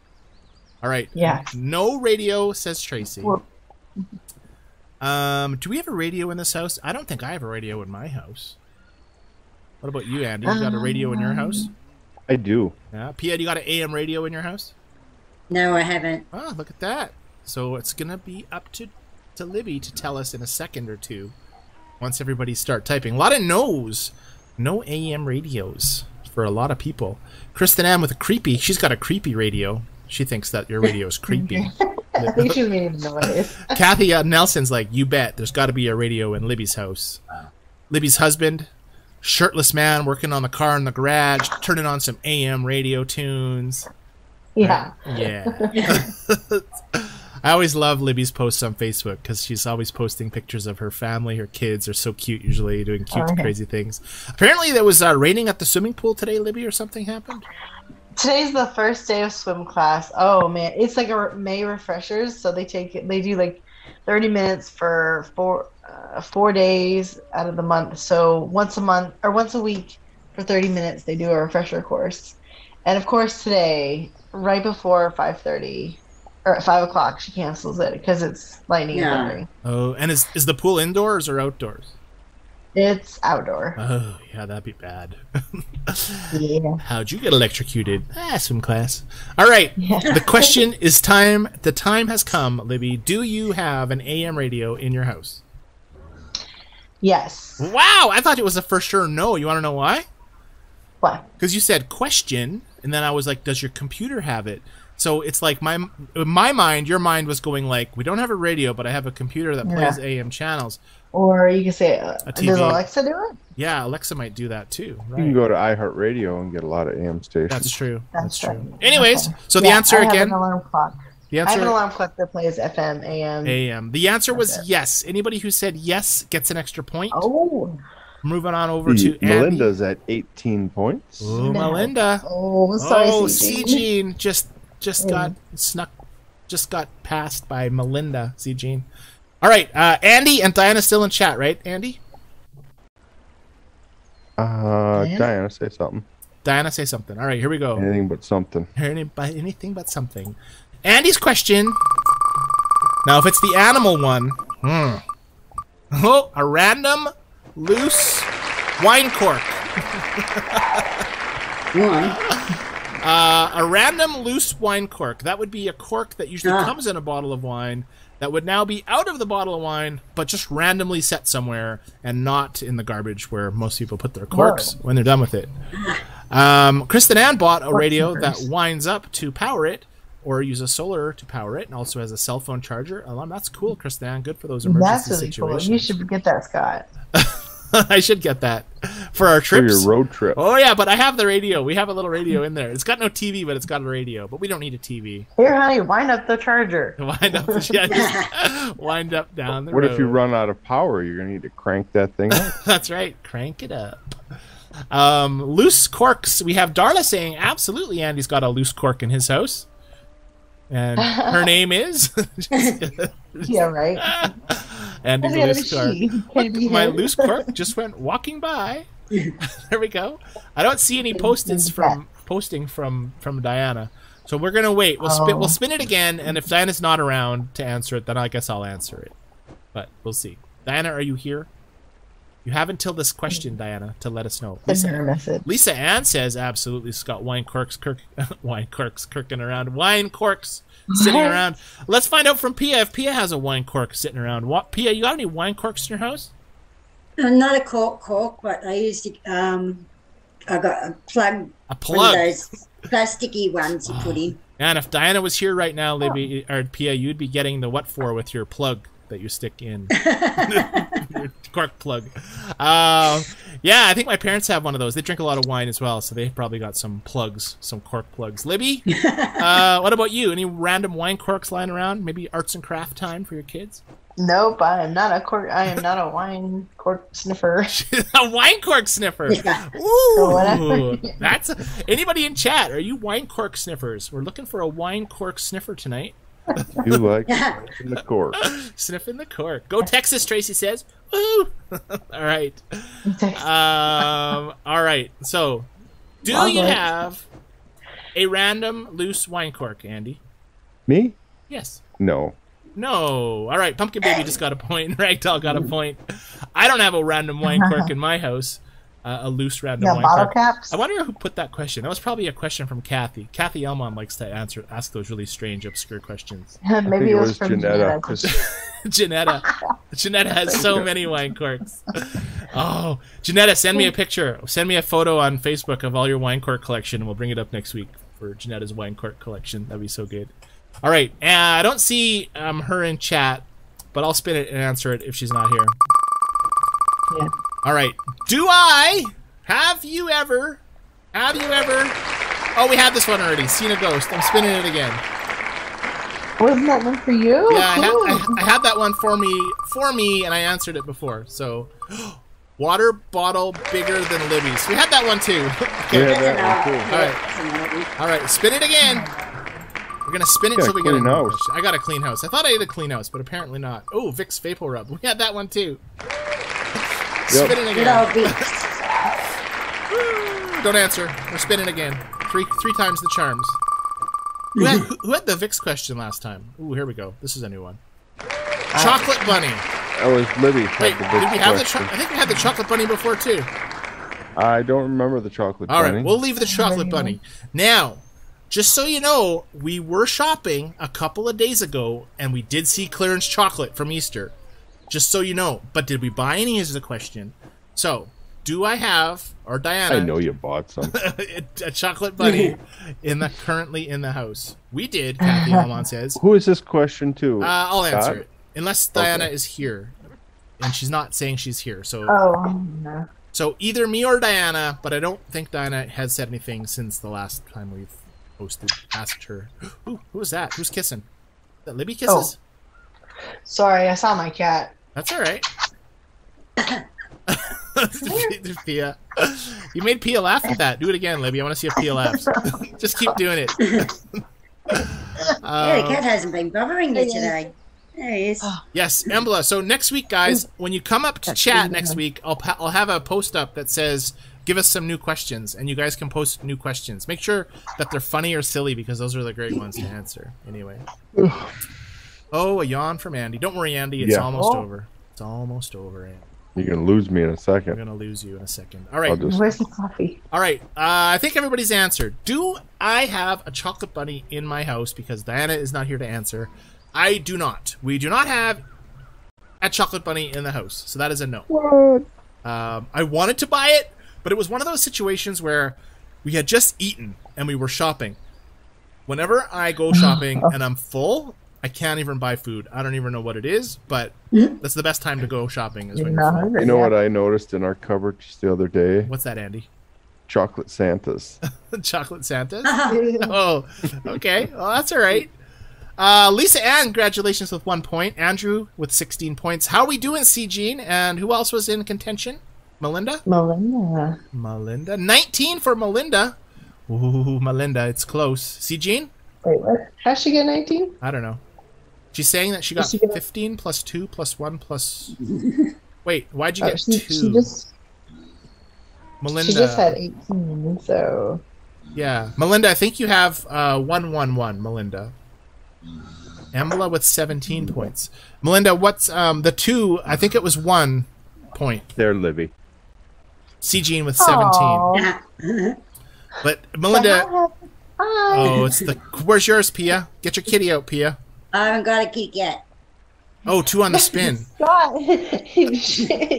All right. Yeah. No radio, says Tracy. Do we have a radio in this house? I don't think I have a radio in my house. What about you, Andy? You got a radio in your house? I do. Yeah. Pia, you got an AM radio in your house? No, I haven't. Oh, look at that. So it's going to be up to Libby to tell us in a second or two once everybody start typing. A lot of no's. No AM radios for a lot of people. Kristen Ann with a creepy. She's got a creepy radio. She thinks that your radio is creepy. I think she's making noise. Kathy Nelson's like, you bet. There's got to be a radio in Libby's house. Libby's husband, shirtless man working on the car in the garage, turning on some AM radio tunes. Yeah. Yeah. I always love Libby's posts on Facebook because she's always posting pictures of her family. Her kids are so cute, usually doing cute, crazy things. Apparently, there was raining at the swimming pool today, Libby, or something happened. Today's the first day of swim class. Oh man, it's like a May refreshers, so they do like 30 minutes for four days out of the month. So once a month or once a week for 30 minutes, they do a refresher course. And of course, today, right before 5:30. Or at 5 o'clock, she cancels it because it's lightning and thunder. Oh, and is the pool indoors or outdoors? It's outdoor. Oh, yeah, that'd be bad. Yeah. How'd you get electrocuted? Ah, swim class. All right, the question is time. The time has come, Libby. Do you have an AM radio in your house? Yes. Wow, I thought it was a for sure no. You want to know why? Why? Because you said question, and then I was like, does your computer have it? So it's like my mind, your mind was going like, we don't have a radio, but I have a computer that plays AM channels. Or you can say, does Alexa do it? Yeah, Alexa might do that too. Right? You can go to iHeartRadio and get a lot of AM stations. That's true. That's true. Anyways, okay. So the answer again. I have an alarm clock. I have an alarm clock that plays FM, AM. AM. The answer was yes. Anybody who said yes gets an extra point. Oh. Moving on over to Andy. Melinda's at 18 points. Oh, Melinda. Oh, sorry, C. Jean just got snuck, just got passed by Melinda, C. Jean. All right, Andy and Diana still in chat, right, Andy? Diana, say something. Diana, say something. All right, here we go. Anything but something. Anything but something. Andy's question. Now, if it's the animal one, oh, a random loose wine cork. A random loose wine cork. That would be a cork that usually comes in a bottle of wine that would now be out of the bottle of wine, but just randomly set somewhere and not in the garbage where most people put their corks when they're done with it. Kristen Ann bought a radio that winds up to power it, or use a solar to power it, and also has a cell phone charger. That's cool, Kristen Ann. Good for those emergency situations. That's really cool. You should get that, Scott. I should get that for our trips. For your road trip. Oh, yeah, but I have the radio. We have a little radio in there. It's got no TV, but it's got a radio. But we don't need a TV. Here, honey, wind up the charger. Wind up, wind up down the road. What if you run out of power? You're going to need to crank that thing up. That's right. Crank it up. Loose corks. We have Darla saying, absolutely, Andy's got a loose cork in his house. And her name is? Yeah, right. Andy Loose Cork. My loose cork just went walking by. There we go. I don't see any postings from Diana, so we're gonna wait. We'll spin it again, and if Diana's not around to answer it, then I guess I'll answer it. But we'll see. Diana, are you here? You have until this question, Diana, to let us know. Lisa Ann says, absolutely, Scott, wine corks sitting around. Let's find out from Pia if Pia has a wine cork sitting around. What, Pia, you got any wine corks in your house? Not a cork, but I used to, I got a plug. A plug? One of those plasticky ones you put in. And if Diana was here right now, Libby, or Pia, you'd be getting the what for with your plug that you stick in. Your cork plug. Yeah, I think my parents have one of those. They drink a lot of wine as well, so they probably got some plugs, some cork plugs. Libby, what about you? Any random wine corks lying around? Maybe arts and craft time for your kids? Nope, I am not a cork. I am not a wine cork sniffer. A wine cork sniffer. Yeah. Ooh, that's anybody in chat. Are you wine cork sniffers? We're looking for a wine cork sniffer tonight. You like sniffing the cork. Sniffing the cork. Go Texas, Tracy says. Woo! All right. All right. So, do you have a random loose wine cork, Andy? Me? Yes. No. No. All right. Pumpkin Baby just got a point. Ragdoll got a point. I don't have a random wine cork in my house. A loose random wine cork. I wonder who put that question. That was probably a question from Kathy. Kathy Elmon likes to ask those really strange, obscure questions. Maybe it was from Janetta. Janetta has so many wine corks. Oh, Janetta, send me a picture. Send me a photo on Facebook of all your wine cork collection, and we'll bring it up next week for Janetta's wine cork collection. That'd be so good. All right, I don't see her in chat, but I'll spin it and answer it if she's not here. Yeah. All right. Do I? Have you ever? Oh, we had this one already. Seen a ghost. I'm spinning it again. Wasn't that one for you? Yeah, I had that one for me, and I answered it before. So, water bottle bigger than Libby's. We had that one too. Okay. Yeah, that one too. All right. All right. Spin it again. We're gonna spin it till we get a house. I got a clean house. I thought I had a clean house, but apparently not. Oh, Vicks Vapor Rub. We had that one too. Spinning again. Don't answer. We're spinning again. Three times the charms. Who had the Vicks question last time? Ooh, here we go. This is a new one. Chocolate bunny. That was Libby. Wait, did we have the I think we had the chocolate bunny before too. I don't remember the chocolate bunny. All right, we'll leave the chocolate bunny. Now, just so you know, we were shopping a couple of days ago, and we did see clearance chocolate from Easter. Just so you know. But did we buy any is the question. So, do I have, or Diana... I know you bought some. a chocolate bunny currently in the house. We did, Kathy Almon says. Who is this question to? I'll answer it. Unless Diana is here. And she's not saying she's here, so... Oh, no. So either me or Diana, but I don't think Diana has said anything since the last time we've hosted. Asked her. Ooh, who was that? Who's kissing? Is that Libby kisses? Oh. Sorry, I saw my cat. That's all right. Pia. You made Pia laugh at that. Do it again, Libby. I want to see if Pia laughs. Just keep doing it. Yeah, the cat hasn't been bothering you today. There he is. Yes, Embla. So next week, guys, when you come up to chat next week, I'll have a post up that says, give us some new questions, and you guys can post new questions. Make sure that they're funny or silly, because those are the great ones to answer. Anyway. Oh, a yawn from Andy. Don't worry, Andy. It's almost over. It's almost over, Andy. You're going to lose me in a second. I'm going to lose you in a second. All right. Where's the coffee? All right. I think everybody's answered. Do I have a chocolate bunny in my house? Because Diana is not here to answer. I do not. We do not have a chocolate bunny in the house. So that is a no. What? I wanted to buy it, but it was one of those situations where we had just eaten and we were shopping. Whenever I go shopping and I'm full, I can't even buy food. I don't even know what it is, but that's the best time to go shopping. Is when you're you know what I noticed in our cupboard just the other day? What's that, Andy? Chocolate Santas. Chocolate Santas? Oh, okay. Well, that's all right. Lisa Ann, congratulations with 1 point. Andrew with 16 points. How are we doing, C. Jean? And who else was in contention? Melinda? Melinda. Melinda. 19 for Melinda. Ooh, Melinda, it's close. C. Jean? Wait, what? How'd she get 19? I don't know. She's saying that she got 15 plus 2 plus 1 plus... Wait, why'd you get 2? Melinda... She just had 18, so... Yeah. Melinda, I think you have 111, Melinda. Amela with 17 points. Melinda, what's the 2? I think it was 1 point. There, Libby. C. Jean with 17. But Melinda... Oh, it's the... Where's yours, Pia? Get your kitty out, Pia. I haven't got a kick yet. Oh, 2 on the spin.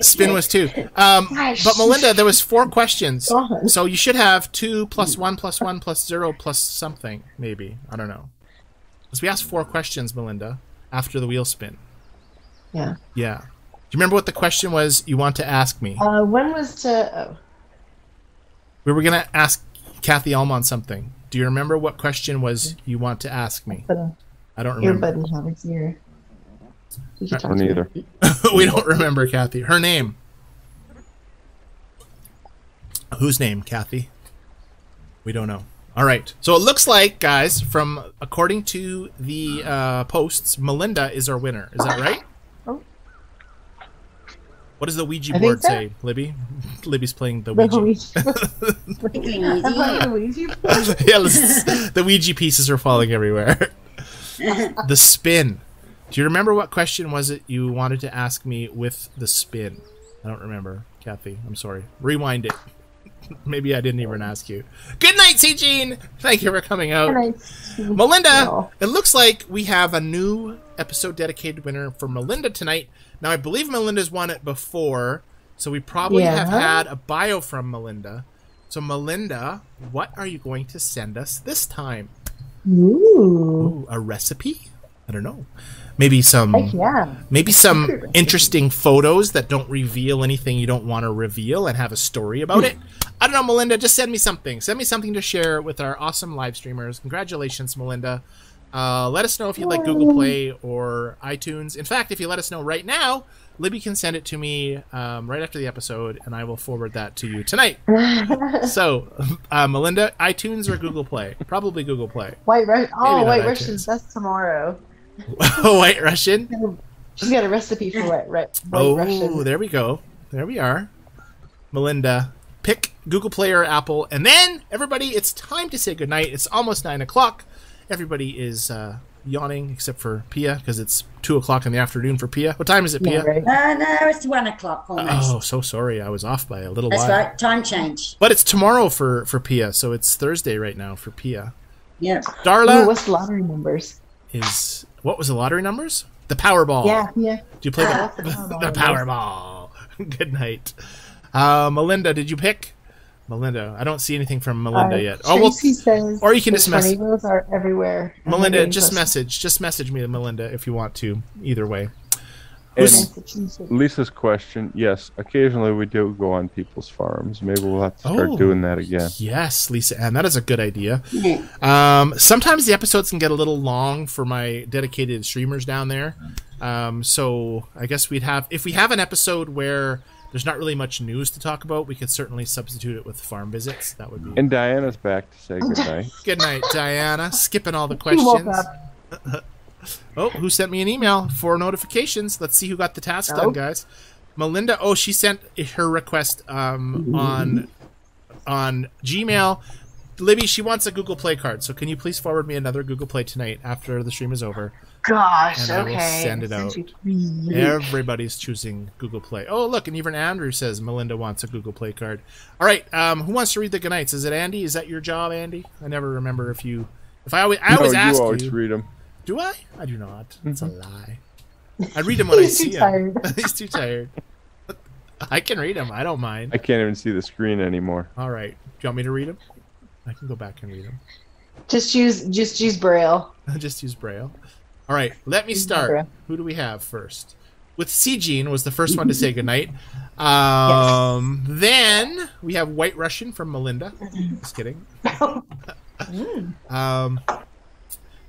Spin was 2. But Melinda, there was 4 questions. God. So you should have 2 + 1 + 1 + 0 + something, maybe. I don't know. Because we asked 4 questions, Melinda, after the wheel spin. Yeah. Yeah. Do you remember what the question was you want to ask me? When was to... Oh. We were going to ask Kathy Elmon something. Do you remember what question was you want to ask me? I don't remember. Earbud and have a ear. I don't either. We don't remember, Kathy. Her name. Whose name, Kathy? We don't know. All right. So it looks like, guys, from according to the posts, Melinda is our winner. Is that right? Oh. What does the Ouija board say, Libby? Libby's playing the Ouija. Yeah, the Ouija pieces are falling everywhere. The spin. Do you remember what question was it you wanted to ask me with the spin? I don't remember, Kathy. I'm sorry. Rewind it. Maybe I didn't even ask you. Good night, C. Jean. Thank you for coming out. Good night. Melinda, it looks like we have a new episode dedicated winner for Melinda tonight. Now, I believe Melinda's won it before, so we probably have had a bio from Melinda. So, Melinda, what are you going to send us this time? Ooh, a recipe? I don't know. Maybe some maybe some interesting photos that don't reveal anything you don't want to reveal and have a story about it. I don't know, Melinda. Just send me something. Send me something to share with our awesome live streamers. Congratulations, Melinda. Let us know if you like Google Play or iTunes. In fact, if you let us know right now, Libby can send it to me right after the episode, and I will forward that to you tonight. So, Melinda, iTunes or Google Play? Probably Google Play. White Russian. Oh, White Russian's best tomorrow. White Russian? She's got a recipe for it, right? Oh, Russian. There we go. There we are. Melinda, pick Google Play or Apple. And then, everybody, it's time to say goodnight. It's almost 9 o'clock. Everybody is yawning except for Pia because it's 2 o'clock in the afternoon for Pia. What time is it, Pia? No, it's 1 o'clock almost. Oh, so sorry, I was off by a little while. That's right, time change. But it's tomorrow for Pia, so it's Thursday right now for Pia. Yeah. Darla. Ooh, what's the lottery numbers? What was the lottery numbers? The Powerball. Yeah, yeah. Do you play the Powerball? The Powerball. Good night, Melinda. Did you pick? Melinda, I don't see anything from Melinda yet. Oh, well, says or you can just message. Are everywhere. Melinda, just message me to Melinda if you want to. Either way, And Lisa's question, yes, occasionally we do go on people's farms. Maybe we'll have to start doing that again. Yes, Lisa Ann, that is a good idea. Sometimes the episodes can get a little long for my dedicated streamers down there. So I guess we'd have, if we have an episode where there's not really much news to talk about, we could certainly substitute it with farm visits. That would be. And Diana's back to say goodnight. Good night, Diana. Skipping all the questions. Oh, who sent me an email for notifications? Let's see who got the task done, guys. Melinda, oh, she sent her request on Gmail. Libby, she wants a Google Play card, so can you please forward me another Google Play tonight after the stream is over? Gosh, and okay. I will send it out. Everybody's choosing Google Play. Oh, look, and even Andrew says Melinda wants a Google Play card. All right, who wants to read the goodnights? Is it Andy? Is that your job, Andy? I never remember if you... I always ask you. You always read them. Do I? I do not. That's a lie. I read him when I see him. He's too tired. I can read him. I don't mind. I can't even see the screen anymore. All right. Do you want me to read him? I can go back and read him. Just use Braille. Just use Braille. All right. Let me start. Who do we have first? With C. Jean was the first one to say goodnight. Yes. Then we have White Russian from Melinda. Just kidding.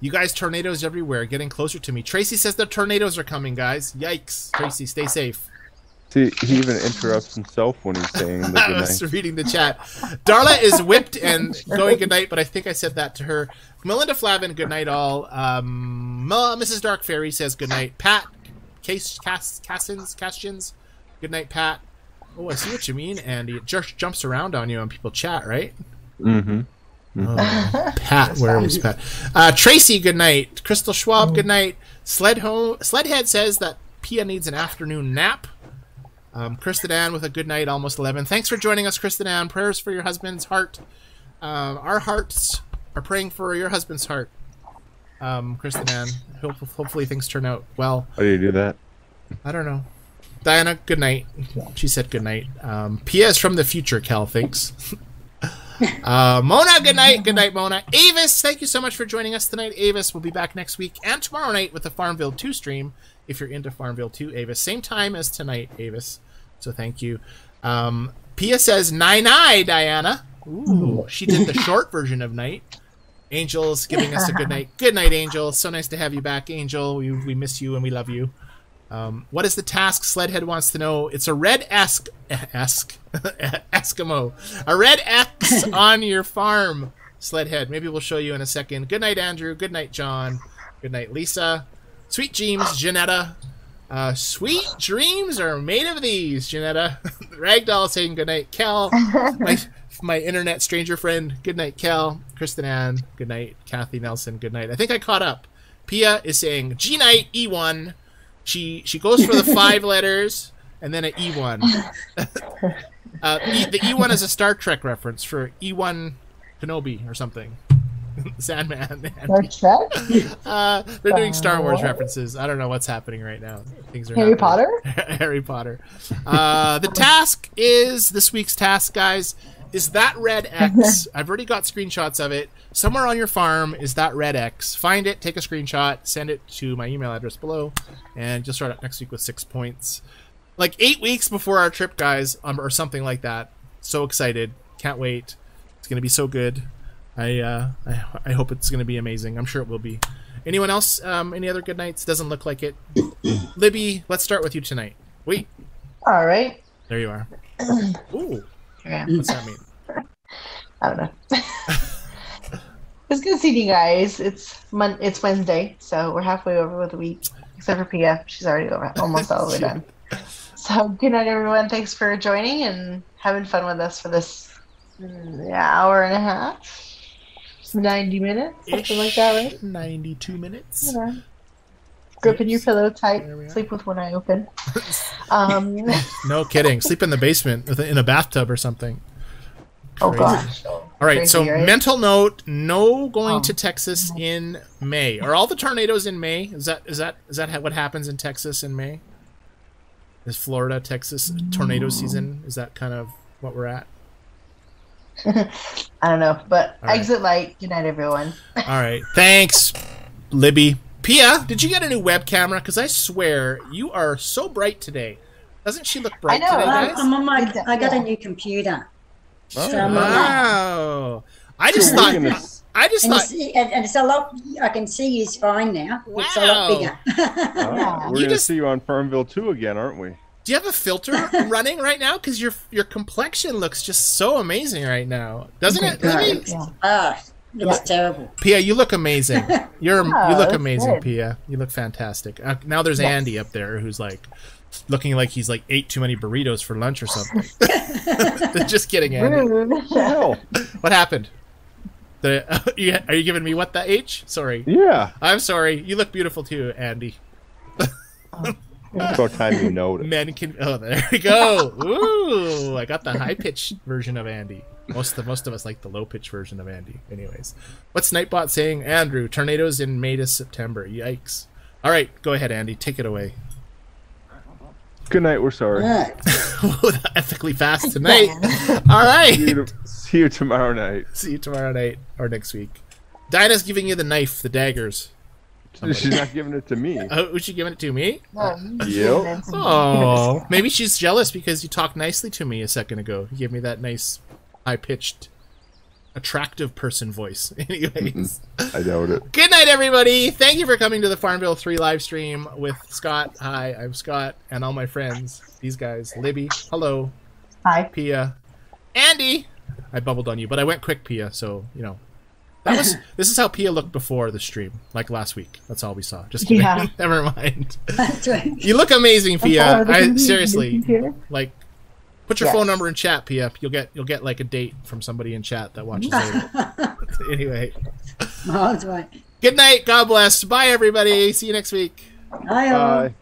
You guys, tornadoes everywhere, getting closer to me. Tracy says the tornadoes are coming, guys. Yikes. Tracy, stay safe. See, he even interrupts himself when he's saying the goodnight. I was reading the chat. Darla is whipped and going goodnight, but I think I said that to her. Melinda Flavin, goodnight all. Mrs. Dark Fairy says goodnight. Pat Cassins, goodnight, Pat. Oh, I see what you mean, Andy. It just jumps around on you and people chat, right? Mm-hmm. Oh, Pat, where is Pat? Tracy, good night. Crystal Schwab, good night. Sledhead says that Pia needs an afternoon nap. Kristen Ann with a good night, almost 11. Thanks for joining us, Kristen Ann. Prayers for your husband's heart. Our hearts are praying for your husband's heart. Kristen Ann, hopefully things turn out well. How do you do that? I don't know. Diana, good night. She said good night. Pia is from the future, Kel thinks. Mona, good night. Good night, Mona. Avis, thank you so much for joining us tonight. Avis will be back next week and tomorrow night with the Farmville 2 stream. If you're into Farmville 2, Avis, same time as tonight, Avis. So thank you. Pia says, "Nine-eye, Diana." Ooh, she did the short version of night. Angel's giving us a good night. Good night, Angel. So nice to have you back, Angel. We miss you and we love you. What is the task? Sledhead wants to know. It's a red Eskimo. A red X on your farm, Sledhead. Maybe we'll show you in a second. Good night, Andrew. Good night, John. Good night, Lisa. Sweet dreams, Janetta. Sweet dreams are made of these, Janetta. Ragdoll saying good night, Kel. My internet stranger friend. Good night, Kel. Kristen Ann. Good night, Kathy Nelson. Good night. I think I caught up. Pia is saying G-night, E1. She goes for the 5 letters and then an E1. The E1 is a Star Trek reference for E1 Kenobi or something. Sandman. Star Trek? They're doing Star Wars references. I don't know what's happening right now. Things are Harry Potter? Harry Potter. The task is, this week's task, guys, is that red X. I've already got screenshots of it. Somewhere on your farm is that red X. Find it, take a screenshot, send it to my email address below, and you'll start out next week with 6 points. Like 8 weeks before our trip, guys, or something like that. So excited. Can't wait. It's going to be so good. I hope it's going to be amazing. I'm sure it will be. Anyone else? Any other good nights? Doesn't look like it. Libby, let's start with you tonight. Wait. All right. There you are. Ooh. Yeah. What's that mean? I don't know. It's good seeing you guys. It's Wednesday, so we're halfway over with the week. Except for Pia, she's already almost all the way done. So good night, everyone. Thanks for joining and having fun with us for this hour and a half, 90 minutes, something like that, right? 92 minutes. Yeah. Grip in your pillow tight. Sleep with one eye open. No kidding. Sleep in the basement in a bathtub or something. Crazy. Oh gosh. All right. Crazy, so right? Mental note: no going to Texas in May. Are all the tornadoes in May? Is that what happens in Texas in May? Is Florida, Texas tornado season? Is that kind of what we're at? I don't know, but all exit light. Good night, everyone. All right. Thanks, Libby. Pia, did you get a new web camera? Because I swear, you are so bright today. Doesn't she look bright today, guys? I'm on my, I got a new computer. Oh, so wow. I just thought... I just thought... You see, and it's a lot... I can see you fine now. Wow. It's a lot bigger. Wow. We're going to see you on Farmville 2 again, aren't we? Do you have a filter running right now? Because your complexion looks just so amazing right now. Doesn't it? Really? Yeah. Oh, it looks terrible. Pia, you look amazing. You're you look amazing, good. Pia. You look fantastic. Now there's Andy up there who's like... looking like he's like ate too many burritos for lunch or something. Just kidding, Andy. What happened? The, are you giving me what that H? Sorry. Yeah. I'm sorry. You look beautiful too, Andy. About time you noticed. Men can. Oh, there we go. Ooh, I got the high pitched version of Andy. Most of us like the low pitched version of Andy. Anyways, what's Nightbot saying? Andrew, tornadoes in May to September. Yikes. All right, go ahead, Andy. Take it away. Good night, we're sorry. Ethically fast tonight. All right. See you tomorrow night. See you tomorrow night or next week. Dinah's giving you the knife, the daggers. Somebody. She's not giving it to me. Oh, is she giving it to me? No. Yep. Oh, maybe she's jealous because you talked nicely to me a second ago. You gave me that nice, high-pitched, attractive person voice. Anyways. I doubt it. Good night, everybody. Thank you for coming to the Farmville 3 live stream with Scott. Hi, I'm Scott and all my friends. These guys. Libby. Hello. Hi. Pia. Andy. I bubbled on you, but I went quick, Pia, so you know. That was this is how Pia looked before the stream, like last week. That's all we saw. Just kidding. Yeah. Never mind. That's right. You look amazing, Pia. I seriously like put your phone number in chat, Pia. You'll get like a date from somebody in chat that watches later. Anyway. Oh, that's right. Good night. God bless. Bye, everybody. See you next week. Bye. Bye.